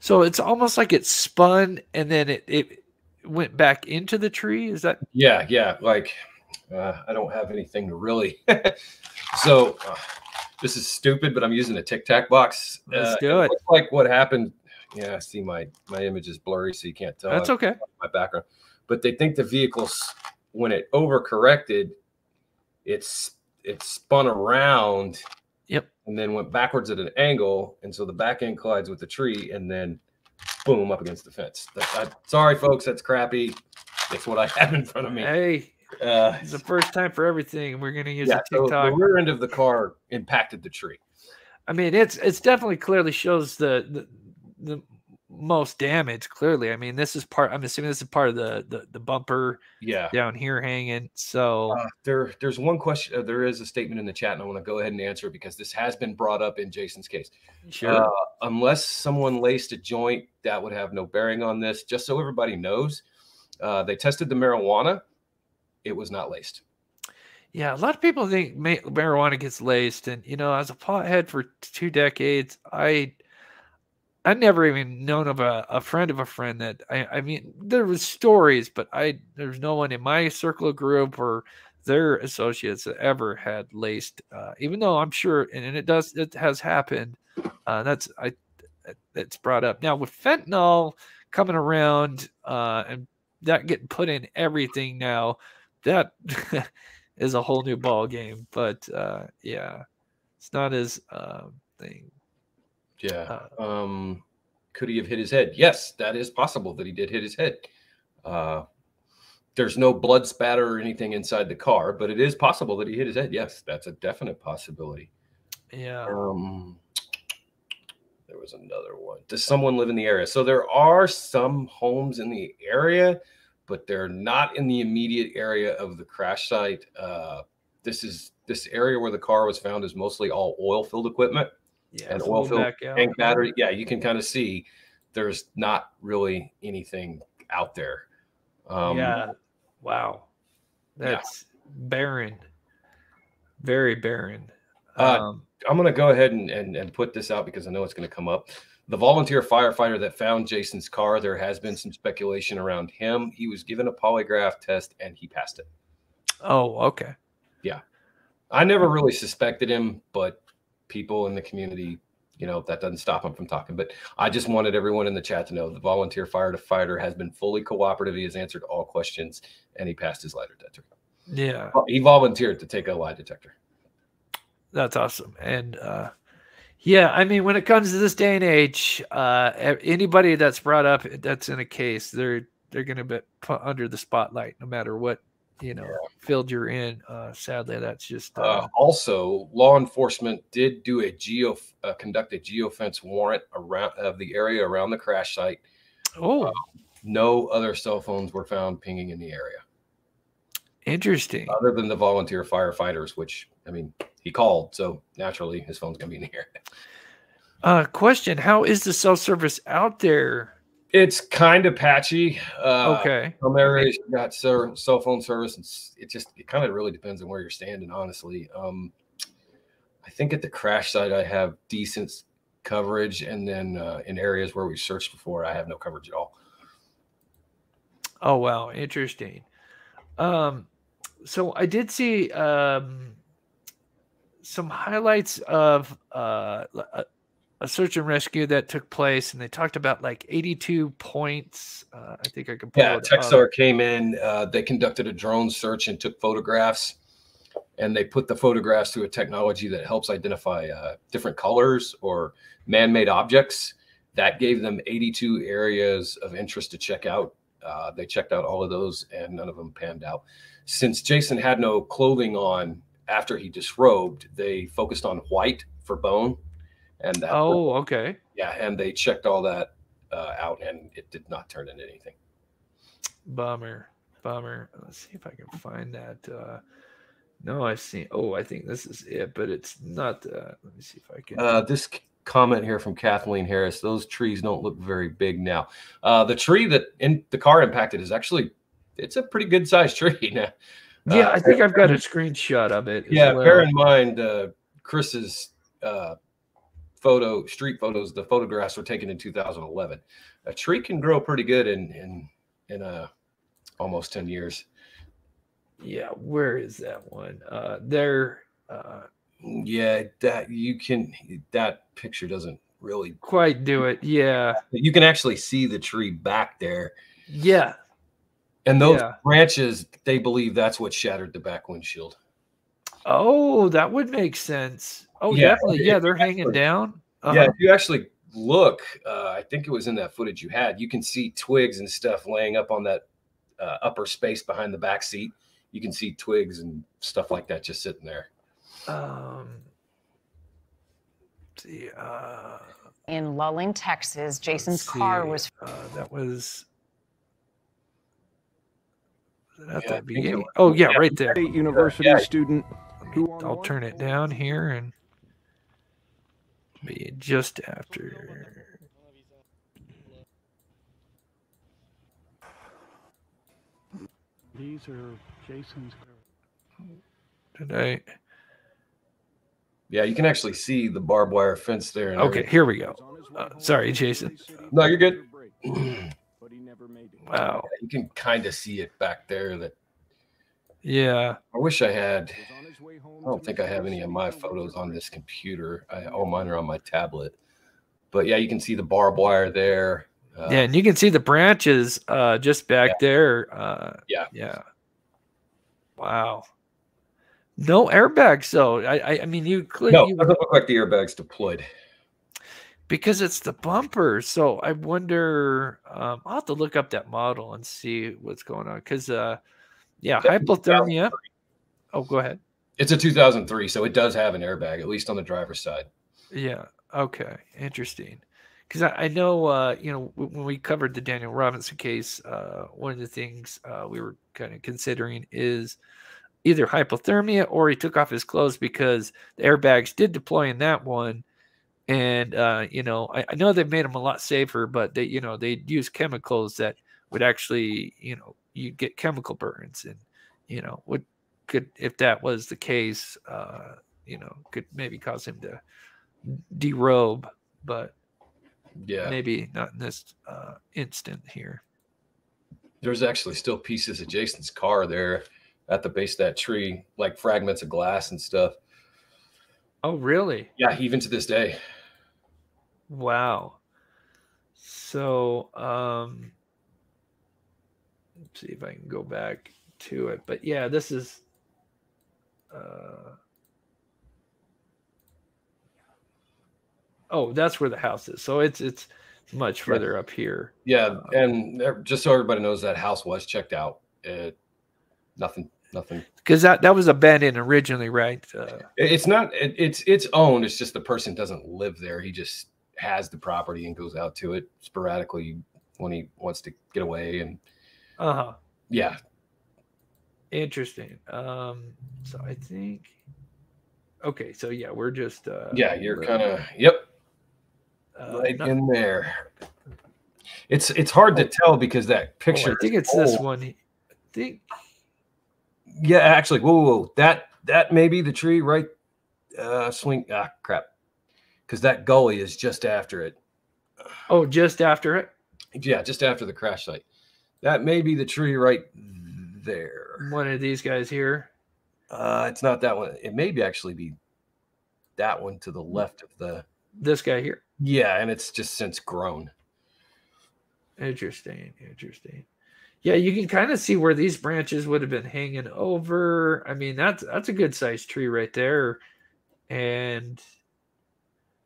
So it's almost like it spun, and then it, it went back into the tree? Is that? Yeah, yeah. Like, uh, I don't have anything to really. so... Uh, This is stupid, but I'm using a Tic Tac box. Let's uh, do it. Looks like what happened. Yeah, I see my my image is blurry, so you can't tell. That's okay. My background, but they think the vehicles, when it overcorrected, it's it spun around. Yep. And then went backwards at an angle, and so the back end collides with the tree, and then boom, up against the fence. That's, I, sorry, folks, that's crappy. It's what I have in front of me. Hey. Uh, it's the first time for everything. We're going to use yeah, the TikTok. So the rear end of the car impacted the tree. I mean, it's it's definitely clearly shows the the, the most damage. Clearly, I mean, this is part. I'm assuming this is part of the the, the bumper. Yeah, down here hanging. So uh, there there's one question. Uh, there is a statement in the chat, and I want to go ahead and answer it because this has been brought up in Jason's case. Sure. Uh, unless someone laced a joint, that would have no bearing on this. Just so everybody knows, uh, they tested the marijuana. It was not laced. Yeah, a lot of people think ma marijuana gets laced, and you know, as a pothead for two decades, I, I never even known of a, a friend of a friend that I, I mean, there was stories, but I there's no one in my circle of group or their associates that ever had laced. Uh, even though I'm sure, and, and it does, it has happened. Uh, that's I, that's brought up now with fentanyl coming around uh, and that getting put in everything now. That is a whole new ball game, but uh, yeah, it's not his uh, thing. Yeah. Uh, um, could he have hit his head? Yes, that is possible that he did hit his head. Uh, there's no blood spatter or anything inside the car, but it is possible that he hit his head. Yes, that's a definite possibility. Yeah. Um, there was another one. Does someone live in the area? So there are some homes in the area, but they're not in the immediate area of the crash site. Uh, this is this area where the car was found is mostly all oil-filled equipment. Yeah, and oil-filled tank battery. Yeah, you can kind of see there's not really anything out there. Um, yeah, wow. That's yeah. barren, very barren. Um, uh, I'm going to go ahead and, and, and put this out because I know it's going to come up. The volunteer firefighter that found Jason's car, there has been some speculation around him. He was given a polygraph test, and he passed it. Oh, okay. Yeah. I never really suspected him, but people in the community, you know, that doesn't stop him from talking. But I just wanted everyone in the chat to know the volunteer firefighter has been fully cooperative. He has answered all questions, and he passed his lie detector. Yeah. He volunteered to take a lie detector. That's awesome. And, uh, yeah, I mean, when it comes to this day and age, uh, anybody that's brought up that's in a case, they're they're going to be put under the spotlight, no matter what you know yeah. field you're in. Uh, sadly, that's just. Uh, uh, also, law enforcement did do a geo uh, conduct a geofence warrant around of the area around the crash site. Oh, uh, no other cell phones were found pinging in the area. Interesting. Other than the volunteer firefighters, which I mean. He called, so naturally his phone's gonna be in here. Uh, question: how is the cell service out there? It's kind of patchy. Uh, okay, some areas you got cell phone service, and it just it kind of really depends on where you're standing, honestly. Um, I think at the crash site I have decent coverage. And then uh, in areas where we searched before, I have no coverage at all. Oh, wow. Interesting. Um, so I did see um, some highlights of uh, a, a search and rescue that took place. And they talked about like eighty-two points. Uh, I think I can pull yeah, it Texar up. Came in. Uh, they conducted a drone search and took photographs. And they put the photographs through a technology that helps identify uh, different colors or man-made objects. That gave them eighty-two areas of interest to check out. Uh, they checked out all of those, and none of them panned out. Since Jason had no clothing on after he disrobed, they focused on white for bone. And that oh, was, okay. Yeah, and they checked all that uh, out, and it did not turn into anything. Bummer, bummer. Let's see if I can find that. Uh, no, I've seen. Oh, I think this is it, but it's not. Uh, let me see if I can. Uh, this. Comment here from Kathleen Harris. Those trees don't look very big now. Uh, the tree that in the car impacted is actually, it's a pretty good sized tree now. Yeah, uh, I think I've got a screenshot of it. Yeah, well, bear in mind, uh, Chris's uh, photo, street photos, the photographs were taken in two thousand eleven. A tree can grow pretty good in in in uh, almost ten years. Yeah, where is that one? Uh, there. Uh, Yeah, that you can, that picture doesn't really quite do it. Yeah. You can actually see the tree back there. Yeah. And those yeah. branches, they believe that's what shattered the back windshield. Oh, that would make sense. Oh, yeah, definitely. It, yeah, they're actually hanging down. Uh-huh. Yeah, if you actually look, uh, I think it was in that footage you had, you can see twigs and stuff laying up on that uh, upper space behind the back seat. You can see twigs and stuff like that just sitting there. Um, see, uh, in Luling, Texas, Jason's car was. Uh, that was. was yeah, that was oh yeah, yeah, right there. State University yeah. student. Who I'll turn it down here and be just after. These are Jason's today. Yeah, you can actually see the barbed wire fence there. Okay, everything. Here we go. Uh, sorry, Jason. No, you're good. Wow. Yeah, you can kind of see it back there. That. Yeah. I wish I had. I don't think I have any of my photos on this computer. I, all mine are on my tablet. But, yeah, you can see the barbed wire there. Uh, yeah, and you can see the branches uh, just back yeah. there. Uh, yeah. Yeah. Wow. No airbags, though. I, I mean, you clearly no, you doesn't look like the airbags deployed because it's the bumper. So I wonder. Um, I'll have to look up that model and see what's going on because, uh, yeah, hypothermia. Oh, go ahead. It's a two thousand three, so it does have an airbag, at least on the driver's side. Yeah. Okay. Interesting. Because I, I know, uh, you know, when we covered the Daniel Robinson case, uh, one of the things uh, we were kind of considering is. Either hypothermia or he took off his clothes because the airbags did deploy in that one. And, uh, you know, I, I know they made them a lot safer, but they, you know, they use chemicals that would actually, you know, you get chemical burns and, you know, would could, if that was the case, uh, you know, could maybe cause him to derobe, but yeah, maybe not in this uh, instant here. There's actually still pieces of Jason's car there. At the base of that tree, like fragments of glass and stuff. Oh, really? Yeah, even to this day. Wow. So, um, let's see if I can go back to it. But yeah, this is. Uh, oh, that's where the house is. So it's it's much further yeah. up here. Yeah, um, and there, just so everybody knows, that house was checked out. It, nothing. Nothing, because that that was abandoned originally, right? Uh, it's not. It, it's it's owned. It's just the person doesn't live there. He just has the property and goes out to it sporadically when he wants to get away. And uh huh. Yeah. Interesting. Um. So I think. Okay. So yeah, we're just. Uh, yeah, you're kind of. Yep. Uh, right not, in there. It's it's hard oh, to tell because that picture. Oh, I think it's old. This one. I think. Yeah, actually, whoa, whoa, whoa, that that may be the tree, right? Uh, swing, ah, crap. because that gully is just after it. Oh, just after it? Yeah, just after the crash site. That may be the tree right there. One of these guys here. Uh, it's not that one. It may be actually be that one to the left of the... This guy here? Yeah, and it's just since grown. Interesting, interesting. Yeah, you can kind of see where these branches would have been hanging over. I mean, that's that's a good-sized tree right there. And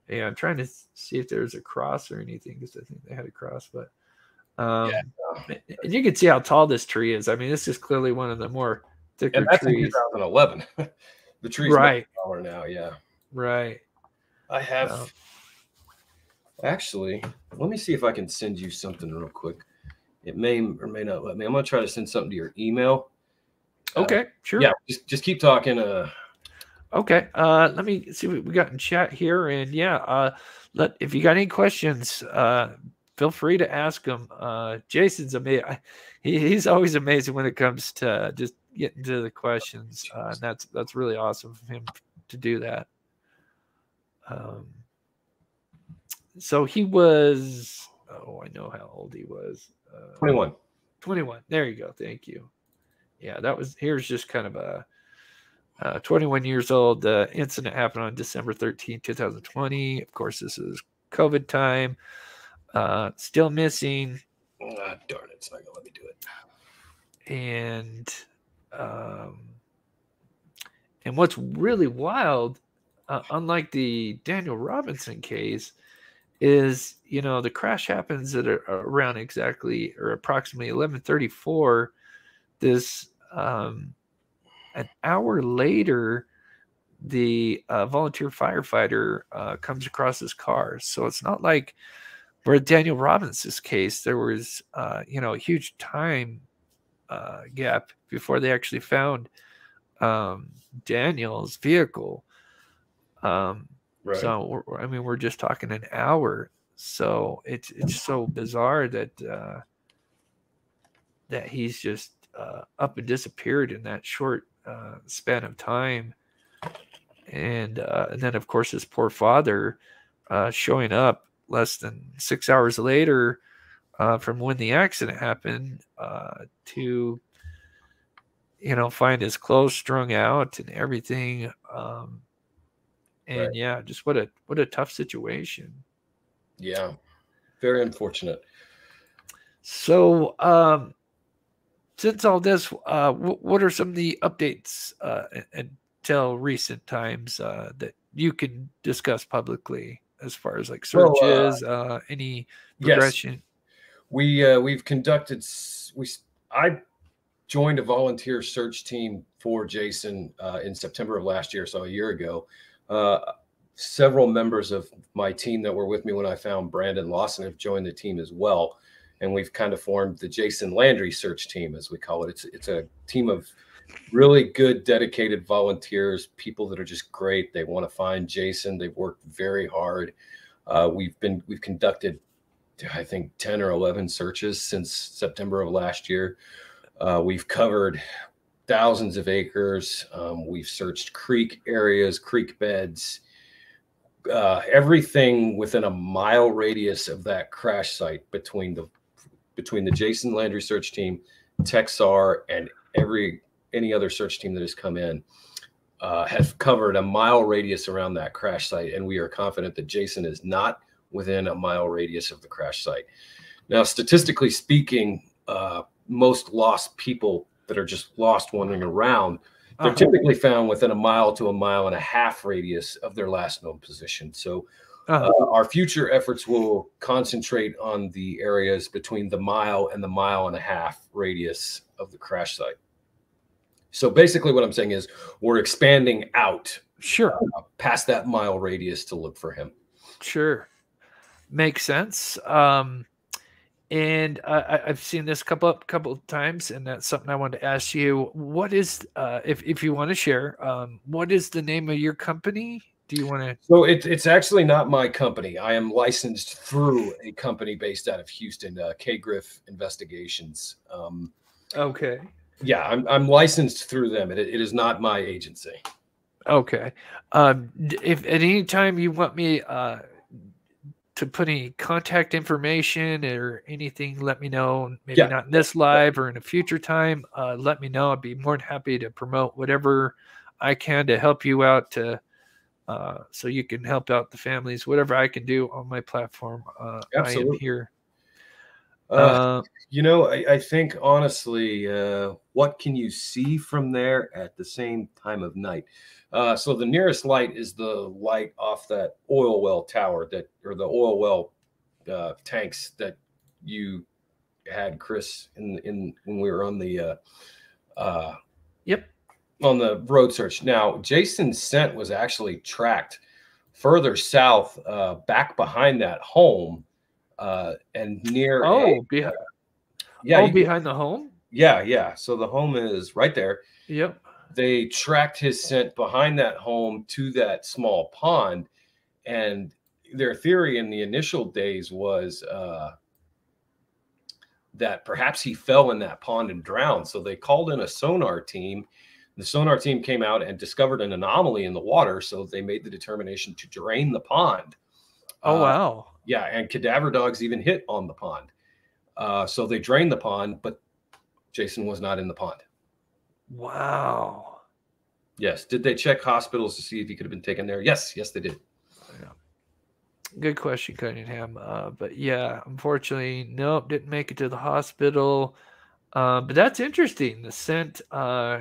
yeah, I'm trying to see if there's a cross or anything because I think they had a cross. But um, yeah. And you can see how tall this tree is. I mean, this is clearly one of the more thicker and that's trees. In twenty eleven. The tree's right taller now, yeah. Right. I have um, actually. Let me see if I can send you something real quick. It may or may not let me. I'm gonna try to send something to your email. Okay, uh, sure. Yeah, just just keep talking. Uh, okay. Uh, let me see what we got in chat here. And yeah, uh, let if you got any questions, uh, feel free to ask them. Uh, Jason's amazing. He, he's always amazing when it comes to just getting to the questions. Uh, and that's that's really awesome of him to do that. Um. So he was. Oh, I know how old he was. Uh, twenty-one. twenty-one. There you go. Thank you. Yeah, that was. Here's just kind of a uh, twenty-one years old uh, incident happened on December thirteenth, two thousand twenty. Of course, this is COVID time. Uh, still missing. Ah, darn it! It's not gonna let me do it. And um, and what's really wild. Uh, unlike the Daniel Robinson case, is, you know, the crash happens at a, around exactly or approximately eleven thirty-four. This um, an hour later, the uh, volunteer firefighter uh, comes across his car. So it's not like where Daniel Robinson's case, there was, uh, you know, a huge time uh, gap before they actually found um, Daniel's vehicle. Um, right. So we're, I mean, we're just talking an hour, so it's it's so bizarre that uh, that he's just uh, up and disappeared in that short uh, span of time, and uh, and then of course his poor father uh, showing up less than six hours later uh, from when the accident happened uh, to you know find his clothes strung out and everything. Um, And right. Yeah, just what a what a tough situation. Yeah, very unfortunate. So, um, since all this, uh, what are some of the updates uh, until recent times uh, that you can discuss publicly, as far as like searches, well, uh, uh, any progression? Yes. We uh, we've conducted. We I joined a volunteer search team for Jason uh, in September of last year, so a year ago. Uh, several members of my team that were with me when I found Brandon Lawson have joined the team as well. And we've kind of formed the Jason Landry search team, as we call it. It's, it's a team of really good, dedicated volunteers, people that are just great. They want to find Jason. They've worked very hard. Uh, we've been, we've conducted, I think, ten or eleven searches since September of last year. Uh, we've covered thousands of acres. Um, we've searched creek areas, creek beds, uh, everything within a mile radius of that crash site between the between the Jason Landry search team, Texar, and every any other search team that has come in uh, have covered a mile radius around that crash site, and we are confident that Jason is not within a mile radius of the crash site. Now, statistically speaking, uh, most lost people that are just lost wandering around, they're uh-huh. typically found within a mile to a mile and a half radius of their last known position. So uh-huh. uh, our future efforts will concentrate on the areas between the mile and the mile and a half radius of the crash site. So basically what I'm saying is we're expanding out sure, uh, past that mile radius to look for him. Sure. Makes sense. Um, And uh, I've seen this couple up couple of times, and that's something I wanted to ask you. What is, uh, if if you want to share, um, what is the name of your company? Do you want to? So it, it's actually not my company. I am licensed through a company based out of Houston, uh, K. Griff Investigations. Um, okay. Yeah, I'm I'm licensed through them. It, it is not my agency. Okay. Um, if at any time you want me uh, to put any contact information or anything, let me know. Maybe yeah. not in this live or in a future time. Uh, let me know. I'd be more than happy to promote whatever I can to help you out, to uh, so you can help out the families. Whatever I can do on my platform, uh, I am here. Uh, uh, you know, I, I think honestly, uh, what can you see from there at the same time of night? Uh, so the nearest light is the light off that oil well tower that, or the oil well uh, tanks that you had, Chris, in in when we were on the uh, uh, yep on the road search. Now Jason's scent was actually tracked further south, uh, back behind that home. Uh, and near oh, a, behind, uh, yeah, oh, behind the home, yeah, yeah. So the home is right there. Yep, they tracked his scent behind that home to that small pond, and their theory in the initial days was uh, that perhaps he fell in that pond and drowned. So they called in a sonar team. The sonar team came out and discovered an anomaly in the water, so they made the determination to drain the pond. Oh uh, wow. Yeah, and cadaver dogs even hit on the pond. Uh, so they drained the pond, but Jason was not in the pond. Wow. Yes. Did they check hospitals to see if he could have been taken there? Yes. Yes, they did. Yeah. Good question, Cunningham. Uh, but yeah, unfortunately, nope, didn't make it to the hospital. Uh, but that's interesting. The scent uh,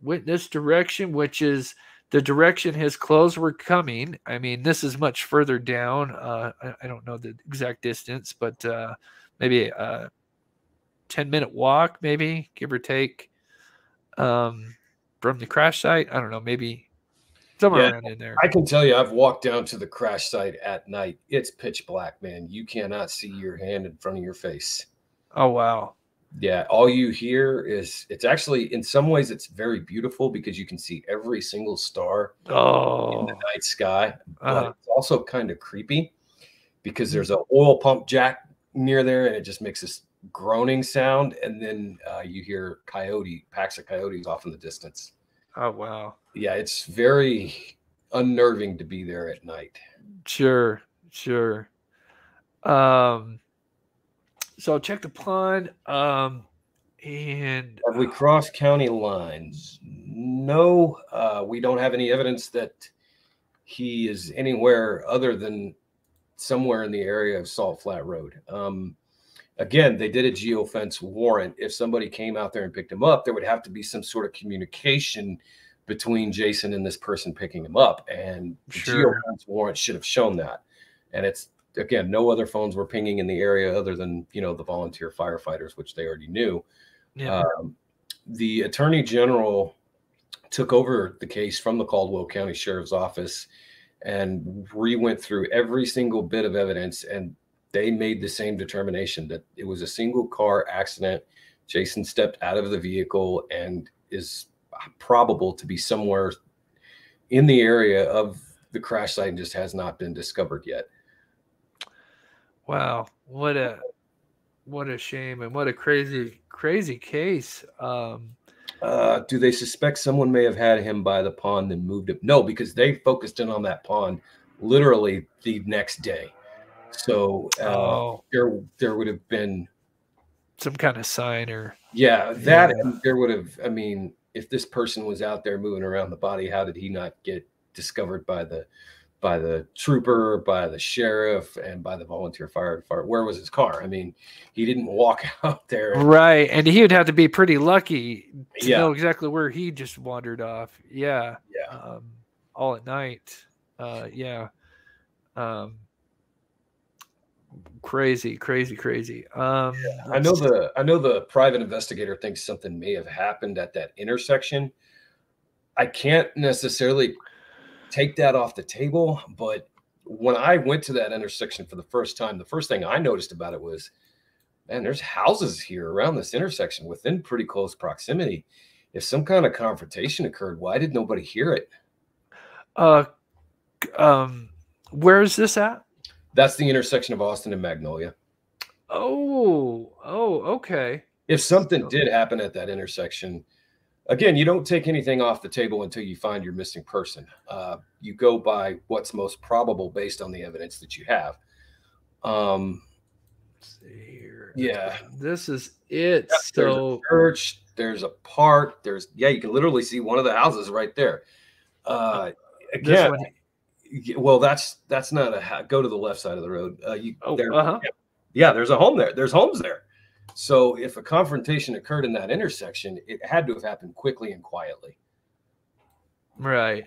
went this direction, which is the direction his clothes were coming. I mean, this is much further down. Uh, I, I don't know the exact distance, but uh, maybe a ten-minute walk, maybe, give or take, um, from the crash site. I don't know, maybe somewhere yeah, around in there. I can tell you I've walked down to the crash site at night. It's pitch black, man. You cannot see your hand in front of your face. Oh, wow. Yeah, all you hear is, it's actually, in some ways, it's very beautiful because you can see every single star oh. in the night sky. But uh-huh. it's also kind of creepy because there's an oil pump jack near there, and it just makes this groaning sound. And then uh, you hear coyote, packs of coyotes off in the distance. Oh, wow. Yeah, it's very unnerving to be there at night. Sure, sure. Um So check the pond. Um, and have we crossed county lines? No, uh, we don't have any evidence that he is anywhere other than somewhere in the area of Salt Flat Road. Um, again, they did a geofence warrant. If somebody came out there and picked him up, there would have to be some sort of communication between Jason and this person picking him up. And sure. the geofence warrant should have shown that. And it's, again, no other phones were pinging in the area other than, you know, the volunteer firefighters, which they already knew. Yeah. Um, the attorney general took over the case from the Caldwell County Sheriff's Office and re went through every single bit of evidence. And they made the same determination that it was a single car accident. Jason stepped out of the vehicle and is probable to be somewhere in the area of the crash site and just has not been discovered yet. Wow, what a what a shame and what a crazy crazy case. Um, uh, do they suspect someone may have had him by the pond and moved him? No, because they focused in on that pond literally the next day. So uh, oh. there there would have been some kind of sign or yeah that yeah. there would have. I mean, if this person was out there moving around the body, how did he not get discovered by the? by the trooper, by the sheriff, and by the volunteer fire department? Where was his car? I mean, he didn't walk out there. And right. And he would have to be pretty lucky to yeah. know exactly where he just wandered off. Yeah. Yeah. Um, all at night. Uh, yeah. Um, crazy, crazy, crazy. Um, yeah. I know the, I know the private investigator thinks something may have happened at that intersection. I can't necessarily take that off the table, but when I went to that intersection for the first time, the first thing I noticed about it was, man, there's houses here around this intersection within pretty close proximity. If some kind of confrontation occurred, why did nobody hear it? Uh, um, where is this at? That's the intersection of Austin and Magnolia. Oh, oh, okay. If something did happen at that intersection, Again, you don't take anything off the table until you find your missing person. Uh, you go by what's most probable based on the evidence that you have. Um, Let's see here. Yeah. This is it. Yeah, so there's a church, there's a park, there's, yeah, you can literally see one of the houses right there. Uh, again, well, that's, that's not a, go to the left side of the road. Uh, you, oh, there, uh-huh. yeah, yeah, there's a home there. There's homes there. So if a confrontation occurred in that intersection, it had to have happened quickly and quietly. Right.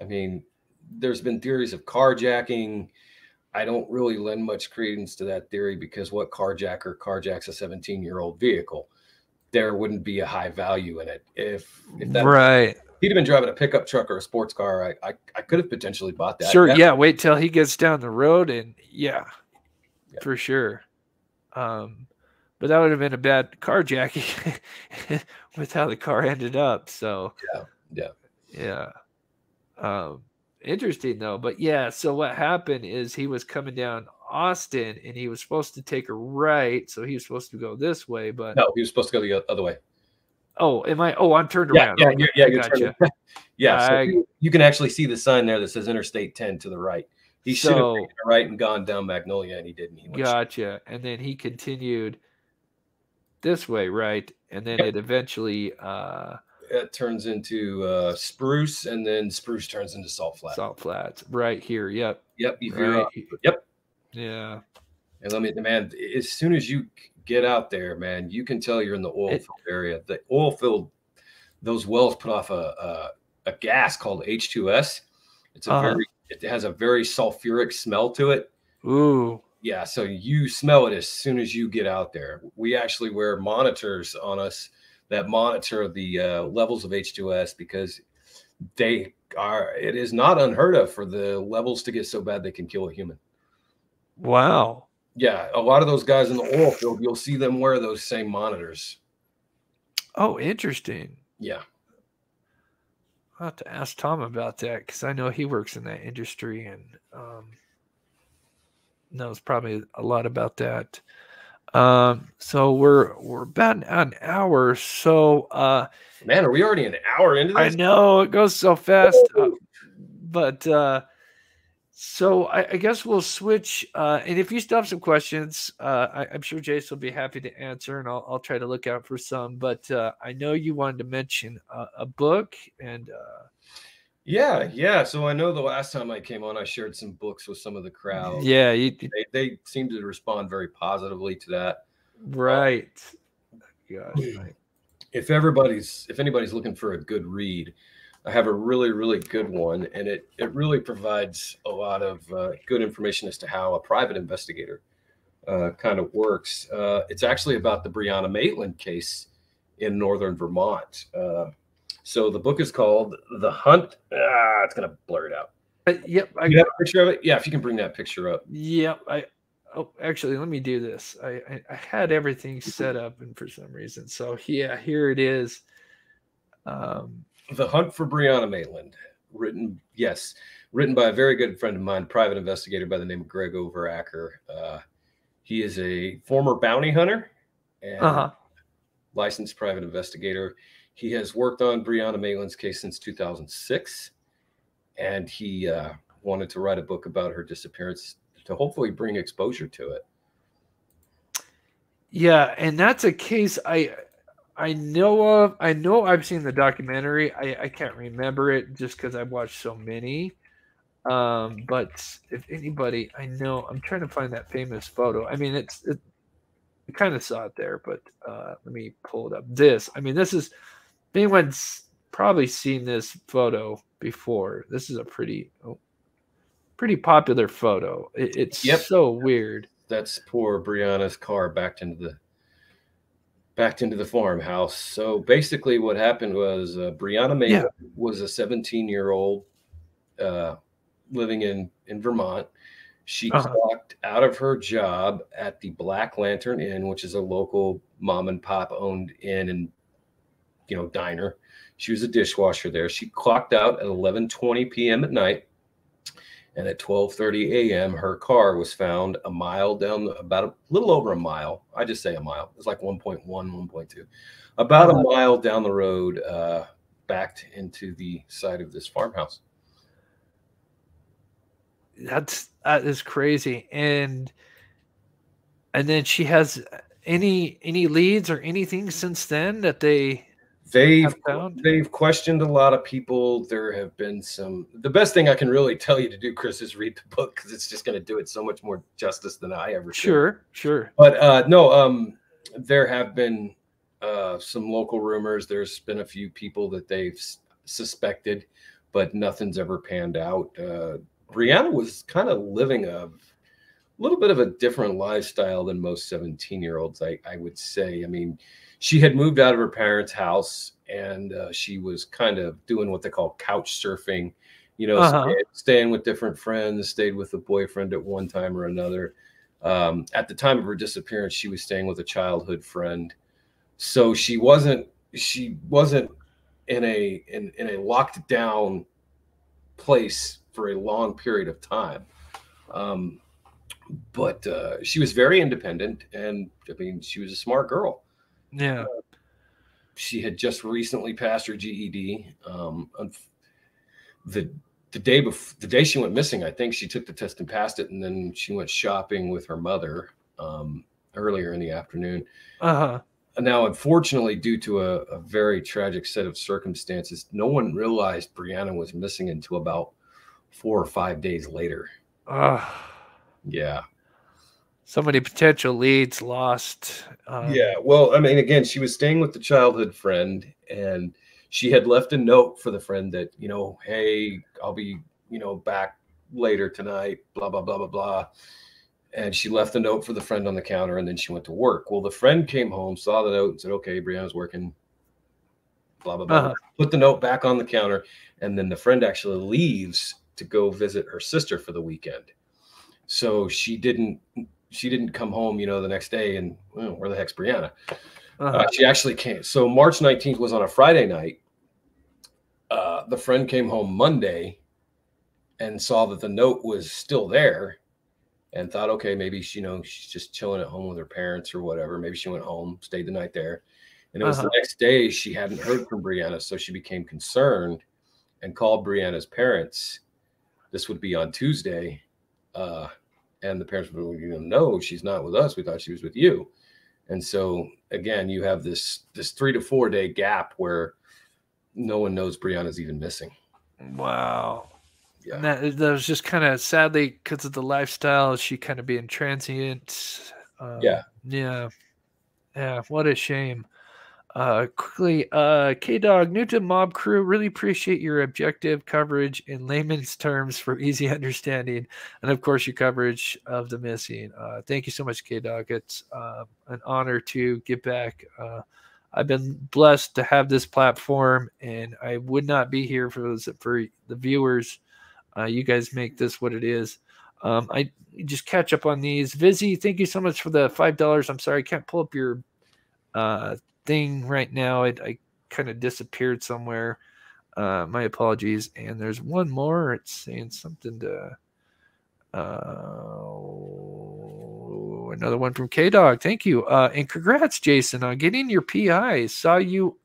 I mean, there's been theories of carjacking. I don't really lend much credence to that theory because what carjacker carjacks a seventeen-year-old vehicle? There wouldn't be a high value in it. If, if that right. Was, he'd have been driving a pickup truck or a sports car. I I, I could have potentially bought that. Sure, that yeah. Wait till he gets down the road and yeah, yeah. for sure. Um But that would have been a bad carjacking with how the car ended up. So yeah, yeah, yeah. Um, interesting though. But yeah, so what happened is he was coming down Austin and he was supposed to take a right. So he was supposed to go this way, but no, he was supposed to go the other way. Oh, am I? Oh, I'm turned yeah, around. Yeah, yeah, yeah. I you're gotcha. yeah. So I, you, you can actually see the sign there that says Interstate ten to the right. He so, should have taken a right and gone down Magnolia, and he didn't. He gotcha. And then he continued this way, right? And then yep. it eventually uh it turns into uh Spruce, and then Spruce turns into Salt Flat. Salt Flats, right here. Yep. Yep. You right. Yep. Yeah. And let me, man, as soon as you get out there, man, you can tell you're in the oil it, field area. The oil field, those wells put off a a, a gas called H two S. It's a uh, very, it has a very sulfuric smell to it. Ooh. Yeah, so you smell it as soon as you get out there. We actually wear monitors on us that monitor the uh, levels of H two S because they are. It is not unheard of for the levels to get so bad they can kill a human. Wow. Yeah, a lot of those guys in the oil field, you'll see them wear those same monitors. Oh, interesting. Yeah. I'll have to ask Tom about that because I know he works in that industry and um knows probably a lot about that. Um, so we're we're about an hour. So, uh, man, are we already an hour into this? I know it goes so fast, uh, but uh, so I, I guess we'll switch. Uh, and if you still have some questions, uh, I, I'm sure Jason will be happy to answer, and I'll I'll try to look out for some. But uh, I know you wanted to mention a, a book and. Uh, Yeah, yeah. So I know the last time I came on, I shared some books with some of the crowd. Yeah, you, they, they seem to respond very positively to that. Right. Um, Gosh, right. If everybody's, if anybody's looking for a good read, I have a really, really good one, and it it really provides a lot of uh, good information as to how a private investigator uh, kind of works. Uh, it's actually about the Brianna Maitland case in northern Vermont. Uh, So the book is called The Hunt. Ah, it's gonna blur it out. Uh, yep, I you have a picture of it. Yeah, if you can bring that picture up. Yep. I oh, actually, let me do this. I, I I had everything set up, and for some reason, so yeah, here it is. Um, The Hunt for Brianna Maitland, written yes, written by a very good friend of mine, private investigator by the name of Greg Overacker. Uh, he is a former bounty hunter and uh-huh. licensed private investigator. He has worked on Brianna Maitland's case since two thousand six, and he uh, wanted to write a book about her disappearance to hopefully bring exposure to it. Yeah, and that's a case I I know of. I know I've seen the documentary. I, I can't remember it just because I've watched so many. Um, but if anybody, I know, I'm trying to find that famous photo. I mean, it's it, I kind of saw it there, but uh, let me pull it up. This, I mean, this is... Anyone's probably seen this photo before. This is a pretty, oh, pretty popular photo. It, it's yep. so weird. That's poor Brianna's car backed into the, backed into the farmhouse. So basically, what happened was uh, Brianna Maitland yeah. was a seventeen-year-old uh, living in in Vermont. She uh-huh. walked out of her job at the Black Lantern Inn, which is a local mom and pop owned inn and. You know, diner. She was a dishwasher there. She clocked out at eleven twenty p m at night and at twelve thirty a m her car was found a mile down, the, about a little over a mile. I just say a mile. It's like one point one, one point two, about a mile down the road, uh, backed into the side of this farmhouse. That's, that is crazy. And, and then she has any, any leads or anything since then that they, They've, they've questioned a lot of people. There have been some, the best thing I can really tell you to do, Chris, is read the book, because it's just going to do it so much more justice than I ever should. Sure, sure. But uh, no, um, there have been uh, some local rumors. There's been a few people that they've suspected, but nothing's ever panned out. Uh, Brianna was kind of living a little bit of a different lifestyle than most seventeen-year-olds, I, I would say. I mean, she had moved out of her parents' house, and uh, she was kind of doing what they call couch surfing, you know, uh-huh. stay, staying with different friends, stayed with a boyfriend at one time or another. Um, at the time of her disappearance, she was staying with a childhood friend. So she wasn't, she wasn't in a, in, in a locked down place for a long period of time. Um, but uh, she was very independent, and I mean, she was a smart girl. Yeah, uh, she had just recently passed her G E D. Um, the the day before the day she went missing, I think she took the test and passed it, and then she went shopping with her mother um, earlier in the afternoon. Uh huh. Now, unfortunately, due to a, a very tragic set of circumstances, no one realized Brianna was missing until about four or five days later. Uh, yeah. So many potential leads lost. Um, yeah, well, I mean, again, she was staying with the childhood friend, and she had left a note for the friend that, you know, hey, I'll be, you know, back later tonight, blah, blah, blah, blah, blah. And she left a note for the friend on the counter, and then she went to work. Well, the friend came home, saw the note, and said, okay, Brianna's working, blah, blah, blah. Uh-huh. Put the note back on the counter, and then the friend actually leaves to go visit her sister for the weekend. So she didn't... She didn't come home, you know, the next day and, well, where the heck's Brianna? Uh-huh. uh, she actually came. So March nineteenth was on a Friday night. Uh, the friend came home Monday and saw that the note was still there and thought, okay, maybe she, you know, she's just chilling at home with her parents or whatever. Maybe she went home, stayed the night there. And it was uh-huh. the next day she hadn't heard from Brianna. So she became concerned and called Brianna's parents. This would be on Tuesday. Uh, And the parents were, you know, no, she's not with us. We thought she was with you. And so, again, you have this this three to four day gap where no one knows Brianna's even missing. Wow. Yeah. And that, that was just kind of, sadly, because of the lifestyle, she kind of being transient. Um, yeah. Yeah. Yeah. What a shame. Uh, quickly, uh, K-Dog, new to Mob Crew, really appreciate your objective coverage in layman's terms for easy understanding, and of course your coverage of the missing. Uh, thank you so much, K-Dog. It's uh, an honor to get back. Uh, I've been blessed to have this platform, and I would not be here for those, for the viewers. Uh, you guys make this what it is. Um, I just catch up on these. Vizzy, thank you so much for the five dollars. I'm sorry, I can't pull up your uh thing right now. It, I kind of disappeared somewhere. Uh, my apologies. And there's one more. It's saying something to uh, another one from K-Dog. Thank you. Uh, and congrats, Jason, on getting your P I. Saw you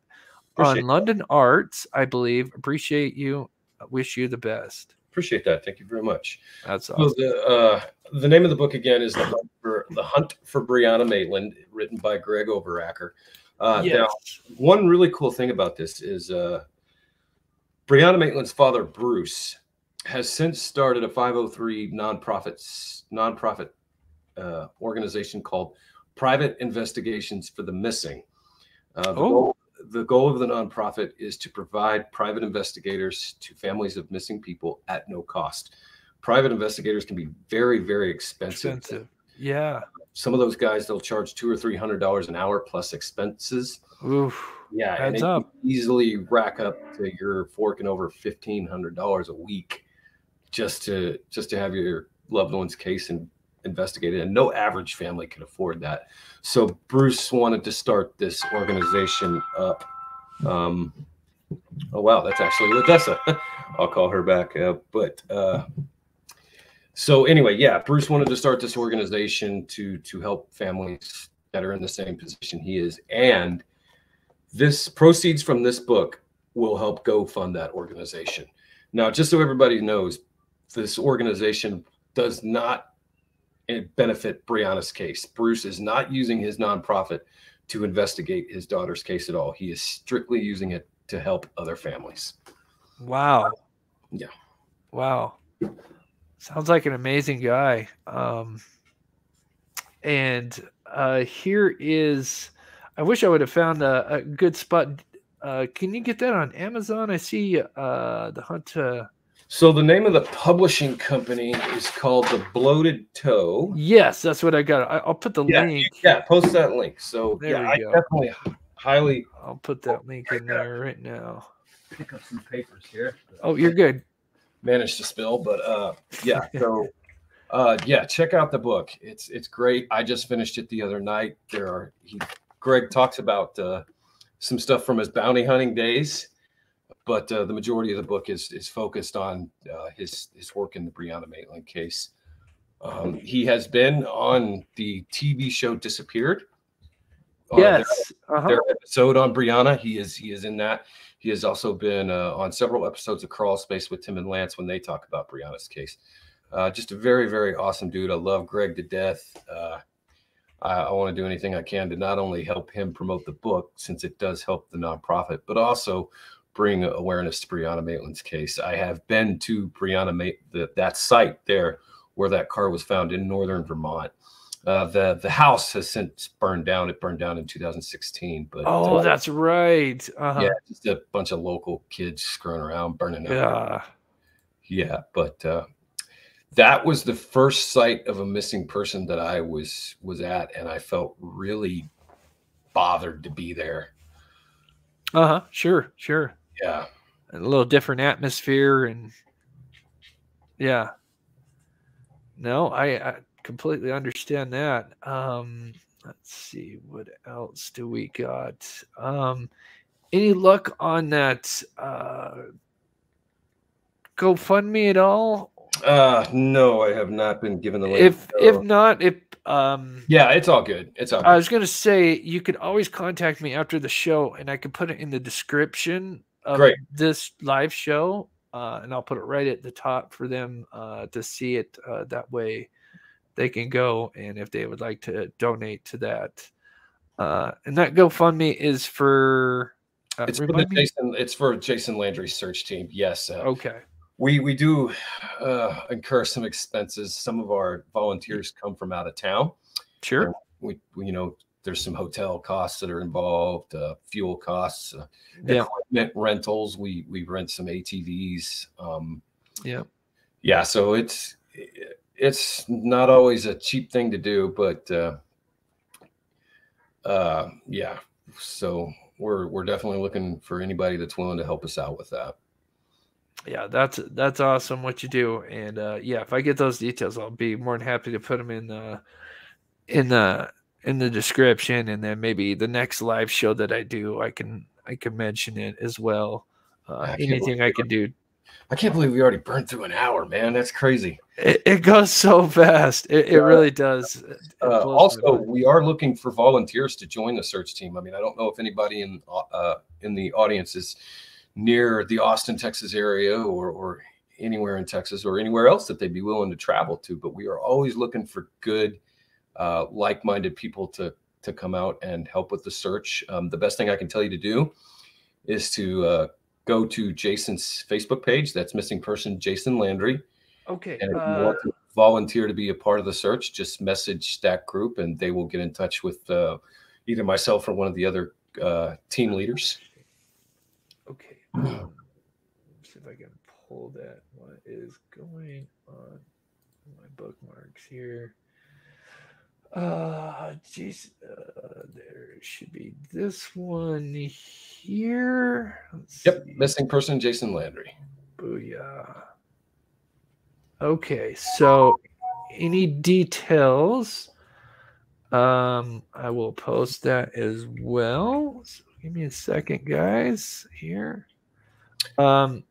Appreciate on London that. Arts, I believe. Appreciate you. I wish you the best. Appreciate that. Thank you very much. That's awesome. So the, uh, the name of the book, again, is The Hunt for, the Hunt for Brianna Maitland, written by Greg Overacker. Uh, yes. Now, one really cool thing about this is uh, Brianna Maitland's father, Bruce, has since started a five oh three nonprofit nonprofit uh, organization called Private Investigations for the Missing. Uh, the, oh. goal, the goal of the nonprofit is to provide private investigators to families of missing people at no cost. Private investigators can be very, very expensive. expensive. Yeah. Some of those guys, they'll charge two or three hundred dollars an hour plus expenses. Oof, yeah, and it up. Can easily rack up to your forking over fifteen hundred dollars a week just to just to have your loved one's case and investigated. And no average family can afford that. So Bruce wanted to start this organization up. Um, oh wow, that's actually Odessa. I'll call her back. Uh, but uh, So anyway, yeah, Bruce wanted to start this organization to to help families that are in the same position he is, and this proceeds from this book will help go fund that organization. Now, just so everybody knows, this organization does not benefit Brianna's case. Bruce is not using his nonprofit to investigate his daughter's case at all. He is strictly using it to help other families. Wow. Yeah. Wow. Sounds like an amazing guy. Um, and uh, here is, I wish I would have found a, a good spot. Uh, can you get that on Amazon? I see uh, The Hunt. Uh... So the name of the publishing company is called The Bloated Toe. Yes, that's what I got. I, I'll put the yeah, link. Yeah, post that link. So there yeah, I go. definitely highly. I'll put that link in there right now. Pick up some papers here. Oh, you're good. Managed to spill, but uh, yeah. So uh, yeah, check out the book. It's it's great. I just finished it the other night. There are he. Greg talks about uh, some stuff from his bounty hunting days, but uh, the majority of the book is is focused on uh, his his work in the Brianna Maitland case. Um, he has been on the T V show Disappeared. Yes, uh, their, uh-huh. their episode on Brianna. He is he is in that. He has also been uh, on several episodes of Crawl Space with Tim and Lance when they talk about Brianna's case. Uh, just a very very awesome dude. I love Greg to death. Uh, I want to do anything I can to not only help him promote the book, since it does help the nonprofit, but also bring awareness to Brianna Maitland's case. I have been to Brianna Ma the, that site there where that car was found in northern Vermont. Uh, the the house has since burned down. It burned down in two thousand sixteen. But oh, uh, that's right. Uh-huh. Yeah, just a bunch of local kids screwing around, burning up. Yeah, yeah, but. Uh, That was the first sight of a missing person that I was was at, and I felt really bothered to be there. Uh-huh. Sure, sure. Yeah. A little different atmosphere and yeah. No, I, I completely understand that. Um, let's see, what else do we got? Um, any luck on that uh GoFundMe at all? Uh, no, I have not been given the link. If so. if not, if um, yeah, it's all good. It's all. Good. I was gonna say you could always contact me after the show, and I could put it in the description of Great. this live show, uh, and I'll put it right at the top for them uh, to see it. Uh, that way, they can go and if they would like to donate to that, uh, and that GoFundMe is for. Uh, it's for the Jason. It's for Jason Landry's search team. Yes. Uh, okay. We we do uh, incur some expenses. Some of our volunteers come from out of town. Sure. We, we you know, there's some hotel costs that are involved, uh, fuel costs, uh, yeah. equipment rentals. We we rent some A T Vs. Um, yeah. Yeah. So it's it's not always a cheap thing to do, but uh, uh, yeah. So we're we're definitely looking for anybody that's willing to help us out with that. Yeah, that's that's awesome what you do, and uh, yeah, if I get those details, I'll be more than happy to put them in the in the in the description, and then maybe the next live show that I do, I can I can mention it as well. Uh, anything I can do. I can't believe we already burned through an hour, man. That's crazy. It, it goes so fast. It, it really does. It uh, also, we are looking for volunteers to join the search team. I mean, I don't know if anybody in uh, in the audience is near the Austin, Texas area or, or anywhere in Texas or anywhere else that they'd be willing to travel to. But we are always looking for good, uh, like-minded people to, to come out and help with the search. Um, the best thing I can tell you to do is to uh, go to Jason's Facebook page. That's missing person Jason Landry. Okay. And if uh, you want to volunteer to be a part of the search, just message that group and they will get in touch with uh, either myself or one of the other uh, team leaders. Okay. Um, see if I can pull that. What is going on? My bookmarks here. Uh, geez, uh, there should be this one here. Let's yep, see. Missing person Jason Landry. Booyah. Okay, so any details? Um, I will post that as well. So give me a second, guys. Here. Um,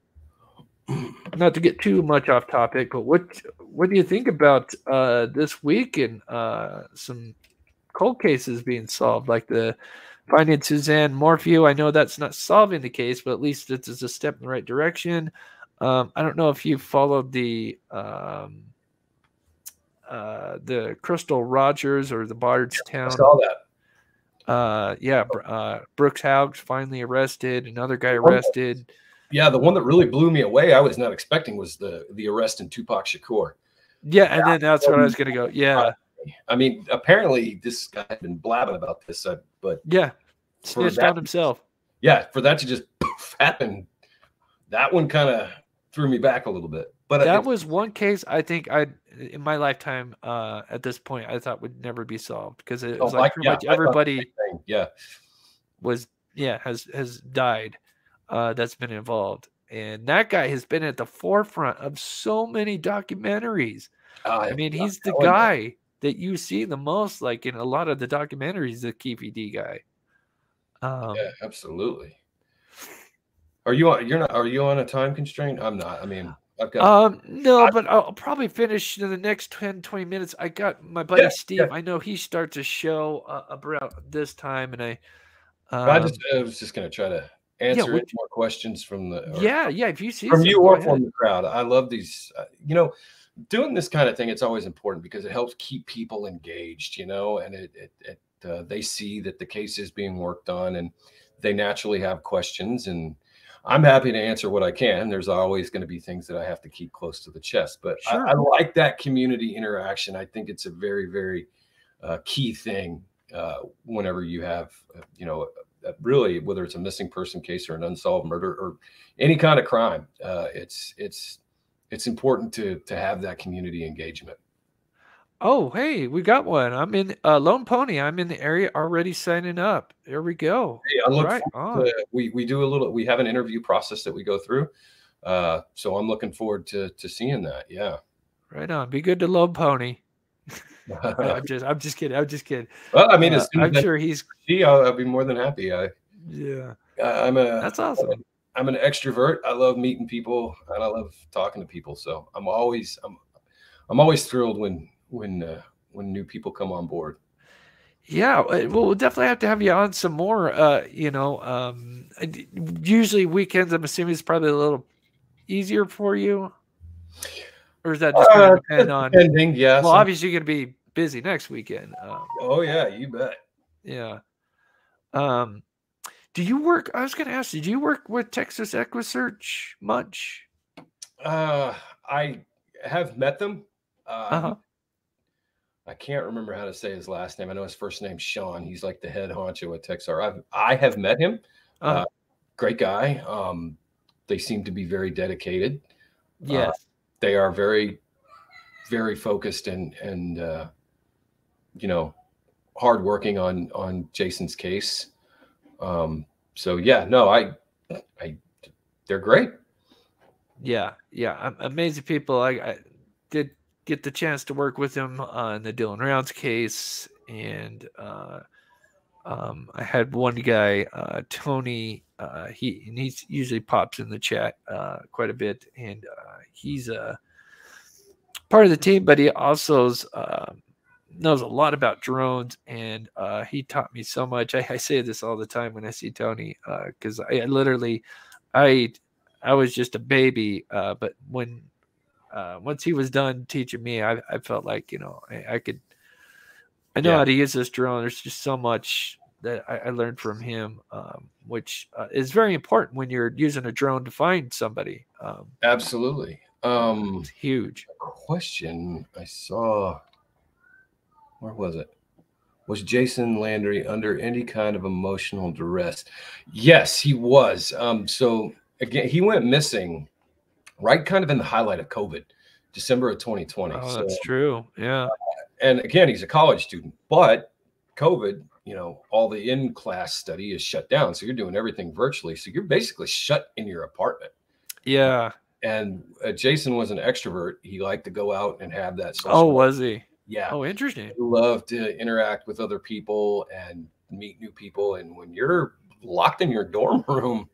not to get too much off topic, but what what do you think about uh, this week and uh, some cold cases being solved, like the finding Suzanne Morphew? I know that's not solving the case, but at least it's, it's a step in the right direction. Um, I don't know if you followed the um, uh, the Crystal Rogers or the Bardstown. I saw that. Uh, yeah, uh, Brooks Hougs finally arrested, another guy arrested. Yeah, the one that really blew me away, I was not expecting, was the the arrest in Tupac Shakur. Yeah, and then that's what I was going to go. Yeah. I mean, apparently this guy had been blabbing about this, uh, but yeah, snitched on himself. Yeah, for that to just poof, happen, that one kind of threw me back a little bit. But that it, was one case I think I, in my lifetime, uh, at this point, I thought would never be solved, because it was oh, like pretty yeah, much everybody, yeah, was yeah has has died, uh, that's been involved, and that guy has been at the forefront of so many documentaries. Uh, I mean, he's the guy. That. That you see the most, like in a lot of the documentaries, the K P D guy. Um, yeah, absolutely. Are you on? You're not. Are you on a time constraint? I'm not. I mean, I've got. Um, no, I, but I'll probably finish in the next ten, twenty minutes. I got my buddy yeah, Steve. Yeah. I know he starts a show uh, about this time, and I. Um, I just I was just gonna try to answer yeah, more questions from the. Or, yeah, yeah. If you see from you or from the crowd, I love these. Uh, you know. Doing this kind of thing, it's always important because it helps keep people engaged, you know, and it, it, it uh, they see that the case is being worked on, and they naturally have questions, and I'm happy to answer what I can. There's always going to be things that I have to keep close to the chest, but sure. I, I like that community interaction. I think it's a very, very uh, key thing uh, whenever you have, uh, you know, uh, really, whether it's a missing person case or an unsolved murder or any kind of crime, uh, it's, it's, It's important to to have that community engagement. Oh, hey, we got one. I'm in uh, Lone Pony. I'm in the area already signing up. There we go. Hey, I look right forward to, we we do a little. We have an interview process that we go through. Uh, so I'm looking forward to to seeing that. Yeah. Right on. Be good to Lone Pony. no, I'm just I'm just kidding. I'm just kidding. Well, I mean, uh, as soon as I'm sure he's. See, I'll, I'll be more than happy. I, yeah. I, I'm a. That's awesome. I'm, I'm an extrovert. I love meeting people and I love talking to people. So I'm always, I'm, I'm always thrilled when, when, uh, when new people come on board. Yeah. Well, we'll definitely have to have you on some more, uh, you know, um, usually weekends, I'm assuming it's probably a little easier for you, or is that just uh, going to depend on, depending, yes. Well, obviously you're going to be busy next weekend. Um, oh yeah. You bet. Yeah. Um, Do you work? I was going to ask you. Do you work with Texas EquuSearch much? Uh, I have met them. Uh, uh-huh. I can't remember how to say his last name. I know his first name's Sean. He's like the head honcho at Texar. I've I have met him. Uh-huh. Uh, great guy. Um, they seem to be very dedicated. Yes, uh, they are very, very focused and and uh, you know, hardworking on on Jason's case. Um, so yeah, no, I, I, they're great. Yeah. Yeah. Amazing people. I, I did get the chance to work with him on the Dylan Rounds case. And, uh, um, I had one guy, uh, Tony, uh, he, and he's usually pops in the chat, uh, quite a bit. And, uh, he's, uh, part of the team, but he also, uh, knows a lot about drones, and uh he taught me so much. I, I say this all the time when I see Tony, uh because I, I literally I I was just a baby, uh but when uh once he was done teaching me, I, I felt like, you know, I, I could I know yeah. how to use this drone. There's just so much that I, I learned from him, um which uh, is very important when you're using a drone to find somebody. Um absolutely. Um it's huge. Question I saw. Where was it? Was Jason Landry under any kind of emotional duress? Yes, he was. Um, so, again, he went missing right kind of in the highlight of COVID, December of twenty twenty. Oh, so, that's true. Yeah. Uh, and, again, he's a college student. But COVID, you know, all the in-class study is shut down. So, you're doing everything virtually. So, you're basically shut in your apartment. Yeah. And uh, Jason was an extrovert. He liked to go out and have that social. Oh, was he? Yeah. Oh, interesting. I love to interact with other people and meet new people. And when you're locked in your dorm room,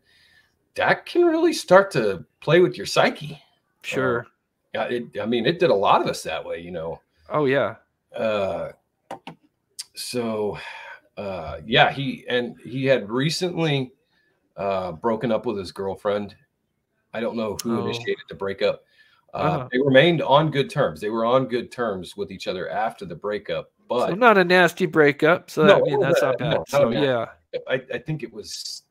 that can really start to play with your psyche. Sure. Uh, it, I mean, it did a lot of us that way, you know? Oh yeah. Uh, so, uh, yeah, he, and he had recently, uh, broken up with his girlfriend. I don't know who oh. initiated the breakup. Uh, uh-huh. They remained on good terms. They were on good terms with each other after the breakup, but so not a nasty breakup. So no, that, I mean, that's not bad. No, so not yeah, I, I think it was,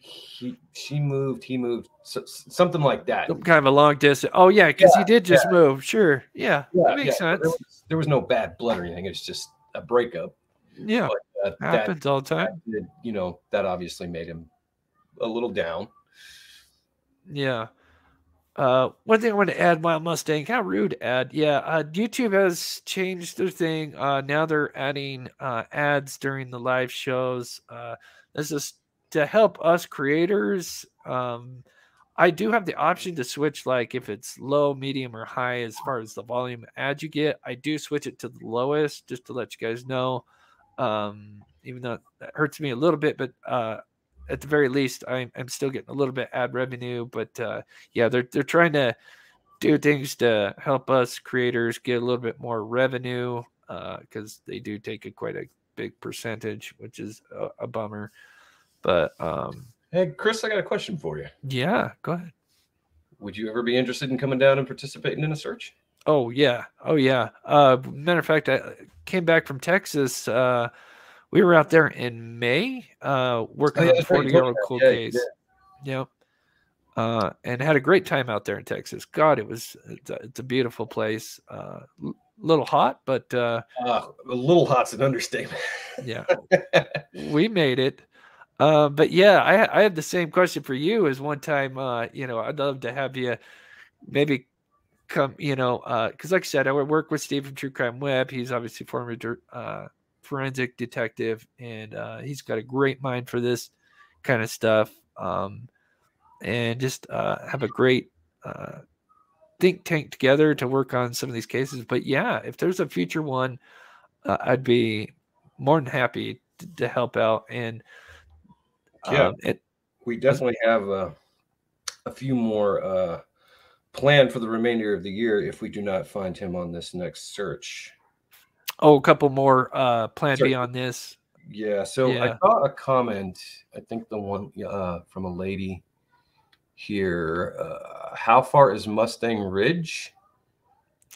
he, she moved, he moved, so, something like that. Some kind of a long distance. Oh yeah, because yeah, he did just yeah. move. Sure, yeah, yeah that makes yeah. sense. There was, there was no bad blood or anything. It's just a breakup. Yeah, but, uh, happens that, all the time. That, you know, that obviously made him a little down. Yeah. Uh, one thing I want to add, my Mustang, how rude ad. Yeah. Uh, YouTube has changed their thing. Uh, now they're adding, uh, ads during the live shows. Uh, this is to help us creators. Um, I do have the option to switch, like if it's low, medium, or high, as far as the volume ad you get. I do switch it to the lowest just to let you guys know. Um, even though that hurts me a little bit, but, uh, at the very least, I'm, I'm still getting a little bit ad revenue, but uh, yeah, they're they're trying to do things to help us creators get a little bit more revenue because uh, they do take a quite a big percentage, which is a, a bummer. But um, hey, Chris, I got a question for you. Yeah, go ahead. Would you ever be interested in coming down and participating in a search? Oh yeah, oh yeah. Uh, matter of fact, I came back from Texas. Uh, We were out there in May, uh, working oh, yeah, on forty-year-old cool yeah, days. Yeah. Yep. Uh, and had a great time out there in Texas. God, it was, it's a, it's a beautiful place. Uh, a little hot, but, uh, uh, a little hot's an understatement. Yeah. We made it. Um, uh, but yeah, I, I had the same question for you as one time, uh, you know, I'd love to have you maybe come, you know, uh, cause like I said, I would work with Steve from True Crime Web. He's obviously former, uh, forensic detective, and uh he's got a great mind for this kind of stuff, um and just uh have a great uh think tank together to work on some of these cases. But yeah, if there's a future one, uh, I'd be more than happy to, to help out. And um, yeah, it, we definitely have uh, a few more uh planned for the remainder of the year if we do not find him on this next search. Oh, a couple more uh, plan Sorry. B on this. Yeah, so yeah. I saw a comment, I think the one uh, from a lady here. Uh, how far is Mustang Ridge?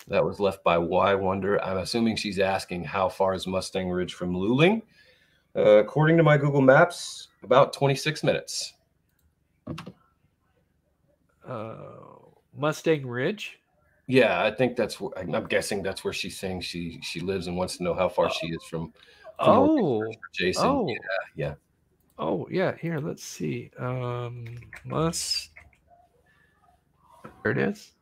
That was left by Y Wonder. I'm assuming she's asking how far is Mustang Ridge from Luling? Uh, according to my Google Maps, about twenty-six minutes. Uh, Mustang Ridge? Yeah, I think that's where, I'm guessing that's where she's saying she she lives and wants to know how far she is from, from oh Jason. Oh. Yeah, yeah. Oh yeah, here, let's see. Um must there it is.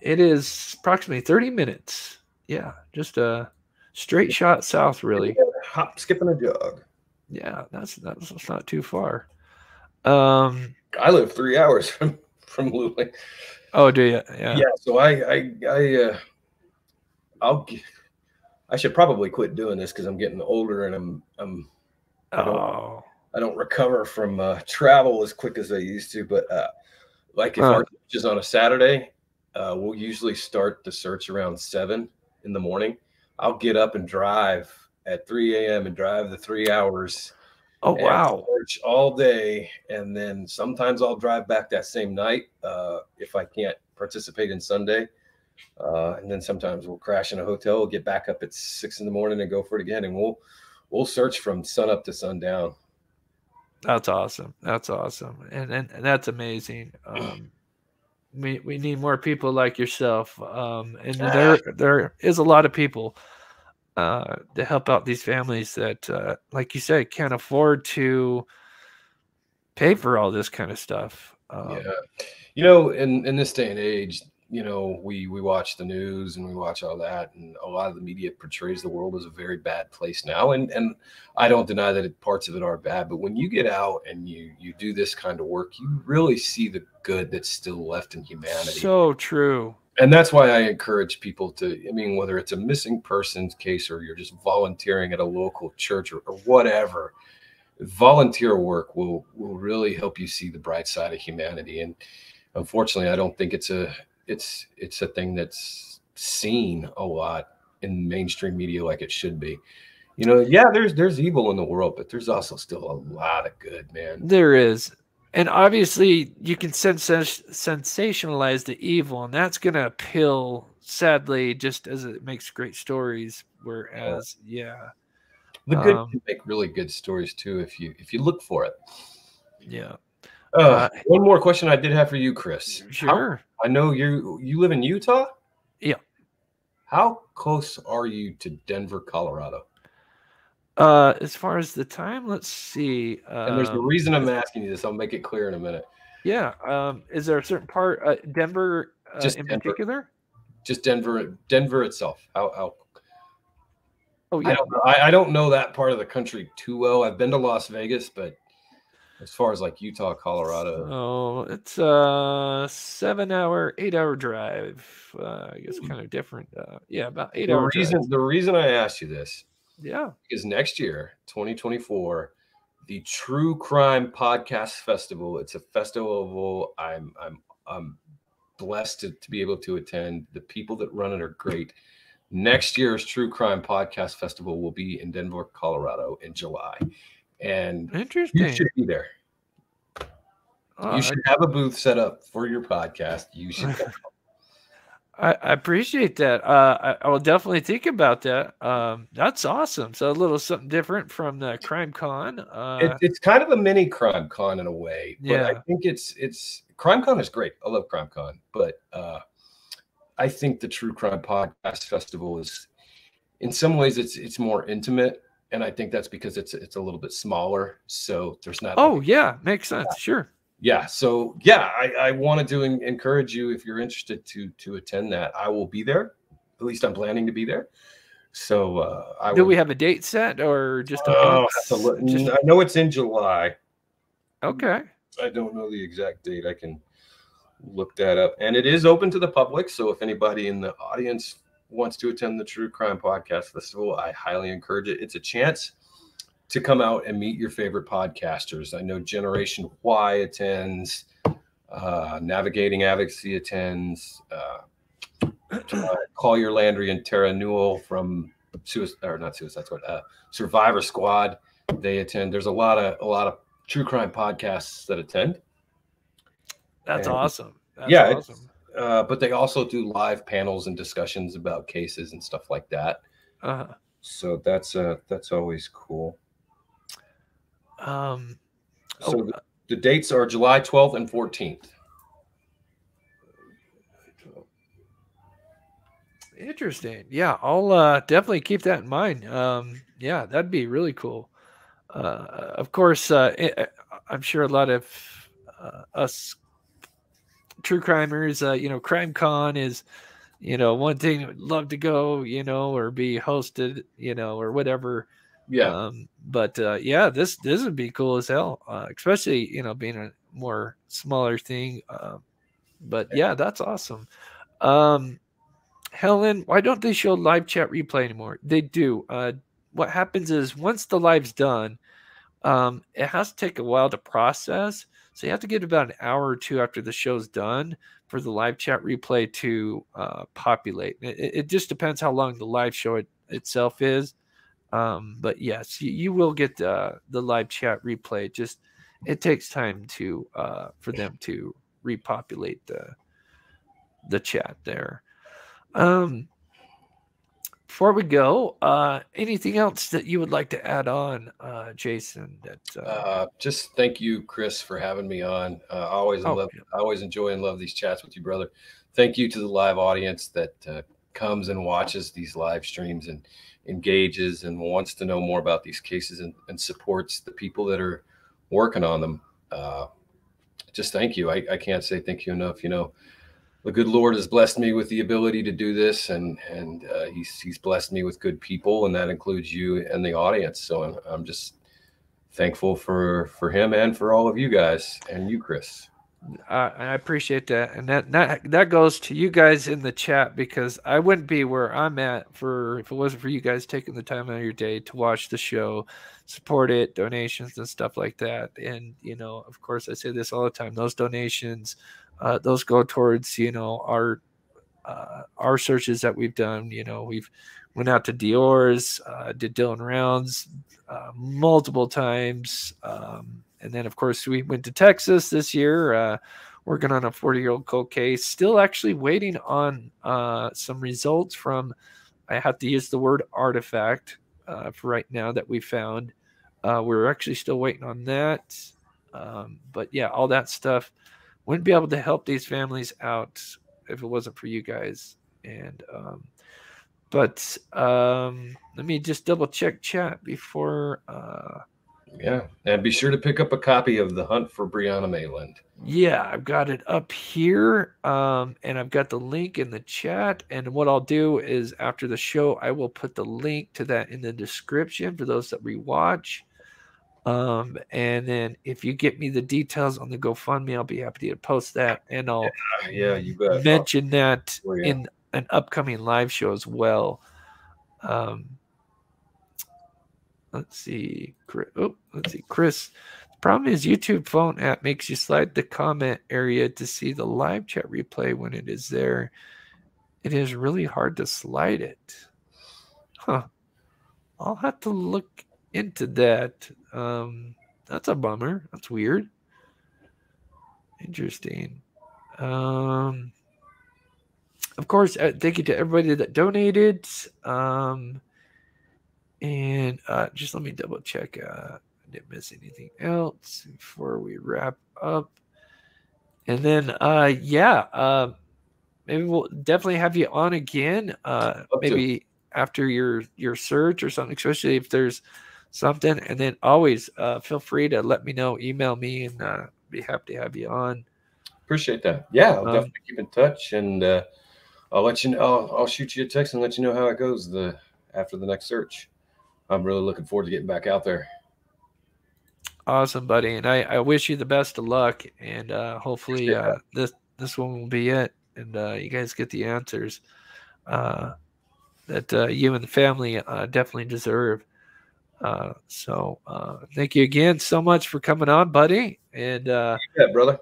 It is approximately thirty minutes. Yeah, just a straight shot south, really. Hop, skipping a jog. Yeah, that's that's, that's not too far. Um I live three hours from from Luling. Oh, do you? Yeah. Yeah. So I, I, I, uh, I'll, I should probably quit doing this because I'm getting older and I'm, I'm, I don't, oh. I don't recover from uh, travel as quick as I used to. But uh, like if huh. our search is on a Saturday, uh, we'll usually start the search around seven in the morning. I'll get up and drive at three a m and drive the three hours. Oh, wow. Search all day. And then sometimes I'll drive back that same night uh, if I can't participate in Sunday. Uh, and then sometimes we'll crash in a hotel, we'll get back up at six in the morning and go for it again. And we'll we'll search from sun up to sundown. That's awesome. That's awesome. And and, and that's amazing. Um, we, we need more people like yourself. Um, and there, there is a lot of people uh to help out these families that uh like you said can't afford to pay for all this kind of stuff. Um, yeah, you know, in in this day and age, you know, we we watch the news and we watch all that, and a lot of the media portrays the world as a very bad place now, and and I don't deny that it, parts of it are bad, but when you get out and you you do this kind of work, you really see the good that's still left in humanity. So true. And that's why I encourage people to, I mean, whether it's a missing persons case or you're just volunteering at a local church or, or whatever, volunteer work will will really help you see the bright side of humanity. And unfortunately, I don't think it's a it's it's a thing that's seen a lot in mainstream media like it should be. You know, yeah, there's there's evil in the world, but there's also still a lot of good, man. There is. And obviously, you can sens sensationalize the evil, and that's going to appeal, sadly, just as it makes great stories. Whereas, yeah, the good um, can make really good stories too if you if you look for it. Yeah. Uh, uh, one more question I did have for you, Chris. Sure. How, I know you you live in Utah. Yeah. How close are you to Denver, Colorado? Uh, as far as the time, let's see. Uh, and there's the reason I'm asking you this. I'll make it clear in a minute. Yeah. Um, is there a certain part, uh, Denver uh, just in Denver. particular? Just Denver, Denver itself. How, how, oh, yeah. I don't, I, I don't know that part of the country too well. I've been to Las Vegas, but as far as like Utah, Colorado. Oh, it's a seven hour, eight hour drive. Uh, I guess kind of different. Uh, yeah, about eight hours. The reason, the reason I asked you this. Yeah, because next year, twenty twenty-four, the True Crime Podcast Festival. It's a festival I'm I'm I'm blessed to, to be able to attend. The people that run it are great. Next year's True Crime Podcast Festival will be in Denver, Colorado, in July, and you should be there. Oh, you should I, have a booth set up for your podcast. You should. I appreciate that. Uh, I, I will definitely think about that. Um, that's awesome. So a little something different from the Crime Con. Uh, it, it's kind of a mini Crime Con in a way. But yeah. I think it's it's Crime Con is great. I love Crime Con, but uh, I think the True Crime Podcast Festival is, in some ways, it's it's more intimate, and I think that's because it's it's a little bit smaller. So there's not. Oh like, yeah, makes sense. Yeah. Sure. Yeah. So yeah, I, I wanted to en encourage you if you're interested to, to attend that. I will be there. At least I'm planning to be there. So, uh, I do will... we have a date set or just, a oh, to just... I know it's in July. Okay. I don't know the exact date. I can look that up, and it is open to the public. So if anybody in the audience wants to attend the True Crime Podcast Festival, I highly encourage it. It's a chance to come out and meet your favorite podcasters. I know Generation Y attends, uh, Navigating Advocacy attends, uh, uh, Collier Landry and Tara Newell from Suicide, or not Suicide Squad, uh, Survivor Squad. They attend. There's a lot of a lot of true crime podcasts that attend. That's and, awesome. That's yeah, awesome. Uh, but they also do live panels and discussions about cases and stuff like that. Uh-huh. So that's uh, that's always cool. Um, so oh, the, the dates are July twelfth and fourteenth. Interesting. Yeah. I'll, uh, definitely keep that in mind. Um, yeah, that'd be really cool. Uh, of course, uh, it, I'm sure a lot of, uh, us true crimers, uh, you know, Crime Con is, you know, one thing I'd love to go, you know, or be hosted, you know, or whatever. Yeah. Um, but, uh, yeah, this, this would be cool as hell, uh, especially, you know, being a more smaller thing. Uh, but yeah, that's awesome. Um, Helen, why don't they show live chat replay anymore? They do. Uh, what happens is once the live's done, um, it has to take a while to process. So you have to get about an hour or two after the show's done for the live chat replay to, uh, populate. It, it just depends how long the live show it, itself is. Um, but yes, you, you will get the, the live chat replay. Just it takes time to uh, for them to repopulate the the chat there. Um, before we go, uh, anything else that you would like to add on, uh, Jason? That uh, uh, just thank you, Chris, for having me on. Uh, I always oh, love, yeah. I always enjoy and love these chats with you, brother. Thank you to the live audience that uh, comes and watches these live streams and engages and wants to know more about these cases and, and supports the people that are working on them. Uh, just thank you. I, I can't say thank you enough. You know, the good Lord has blessed me with the ability to do this, and and uh, he's, he's blessed me with good people, and that includes you and the audience. So I'm, I'm just thankful for, for him and for all of you guys and you, Chris. Uh, I appreciate that, and that, that that goes to you guys in the chat, because I wouldn't be where I'm at for if it wasn't for you guys taking the time out of your day to watch the show, support it, donations and stuff like that. And you know, of course, I say this all the time: those donations uh, those go towards, you know, our uh, our searches that we've done. You know, we've went out to Dior's, uh, did Dylan Rounds uh, multiple times. Um, and then, of course, we went to Texas this year, uh, working on a forty-year-old cold case, still actually waiting on uh, some results from, I have to use the word artifact uh, for right now, that we found. Uh, we're actually still waiting on that. Um, but, yeah, all that stuff. Wouldn't be able to help these families out if it wasn't for you guys. And um, But um, let me just double-check chat before uh, – yeah, and be sure to pick up a copy of The Hunt for Brianna Maitland. Yeah, I've got it up here, um, and I've got the link in the chat. And what I'll do is after the show, I will put the link to that in the description for those that rewatch. Um, and then if you get me the details on the GoFundMe, I'll be happy to post that, and I'll yeah, yeah, you bet. mention that oh, yeah. in an upcoming live show as well. Um, Let's see. Oh, let's see. Chris, the problem is YouTube phone app makes you slide the comment area to see the live chat replay when it is there. It is really hard to slide it. Huh. I'll have to look into that. Um, that's a bummer. That's weird. Interesting. Um, of course, uh, thank you to everybody that donated. Um, And uh, just let me double check. Uh, I didn't miss anything else before we wrap up. And then, uh, yeah, uh, maybe we'll definitely have you on again. Uh, maybe to. after your your search or something, especially if there's something. And then always uh, feel free to let me know, email me, and uh, be happy to have you on. Appreciate that. Yeah, I'll um, definitely keep in touch, and uh, I'll let you know. I'll, I'll shoot you a text and let you know how it goes the after the next search. I'm really looking forward to getting back out there. Awesome, buddy. And I, I wish you the best of luck. And uh, hopefully yeah. uh, this this one will be it. And uh, you guys get the answers uh, that uh, you and the family uh, definitely deserve. Uh, so uh, thank you again so much for coming on, buddy. And uh, yeah, brother.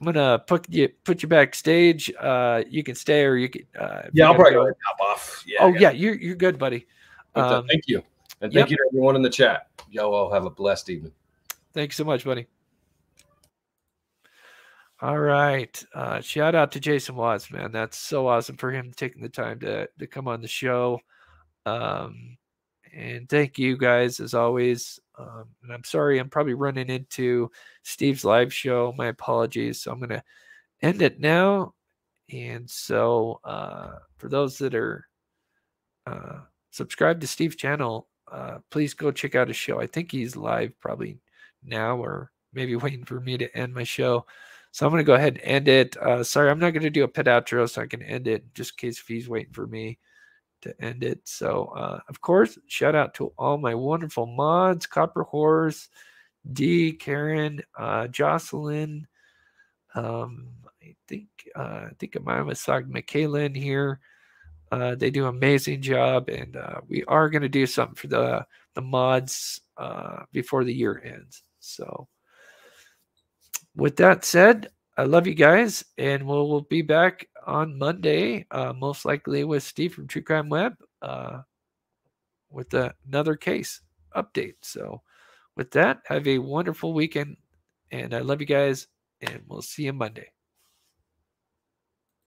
I'm going to put you put you backstage. Uh, you can stay or you can. Uh, yeah, I'll probably go hop off. Yeah, oh, yeah. It. You're, you're good, buddy. Um, thank you. And thank yep. you to everyone in the chat. Y'all all have a blessed evening. Thanks so much, buddy. All right. Uh, shout out to Jason Watts, man. That's so awesome for him taking the time to, to come on the show. Um, and thank you guys, as always. Um, and I'm sorry, I'm probably running into Steve's live show. My apologies. So I'm going to end it now. And so uh, for those that are uh, subscribed to Steve's channel, Uh, please go check out his show. I think he's live probably now, or maybe waiting for me to end my show. So I'm going to go ahead and end it. Uh, sorry, I'm not going to do a pit outro, so I can end it just in case if he's waiting for me to end it. So, uh, of course, shout out to all my wonderful mods, Copper Horse, D, Karen, uh, Jocelyn. Um, I think uh, I think Amaya Masag Michaela in here. Uh, they do an amazing job, and uh, we are going to do something for the the mods uh, before the year ends. So with that said, I love you guys, and we'll, we'll be back on Monday, uh, most likely with Steve from True Crime Web uh, with uh, another case update. So with that, have a wonderful weekend, and I love you guys, and we'll see you Monday.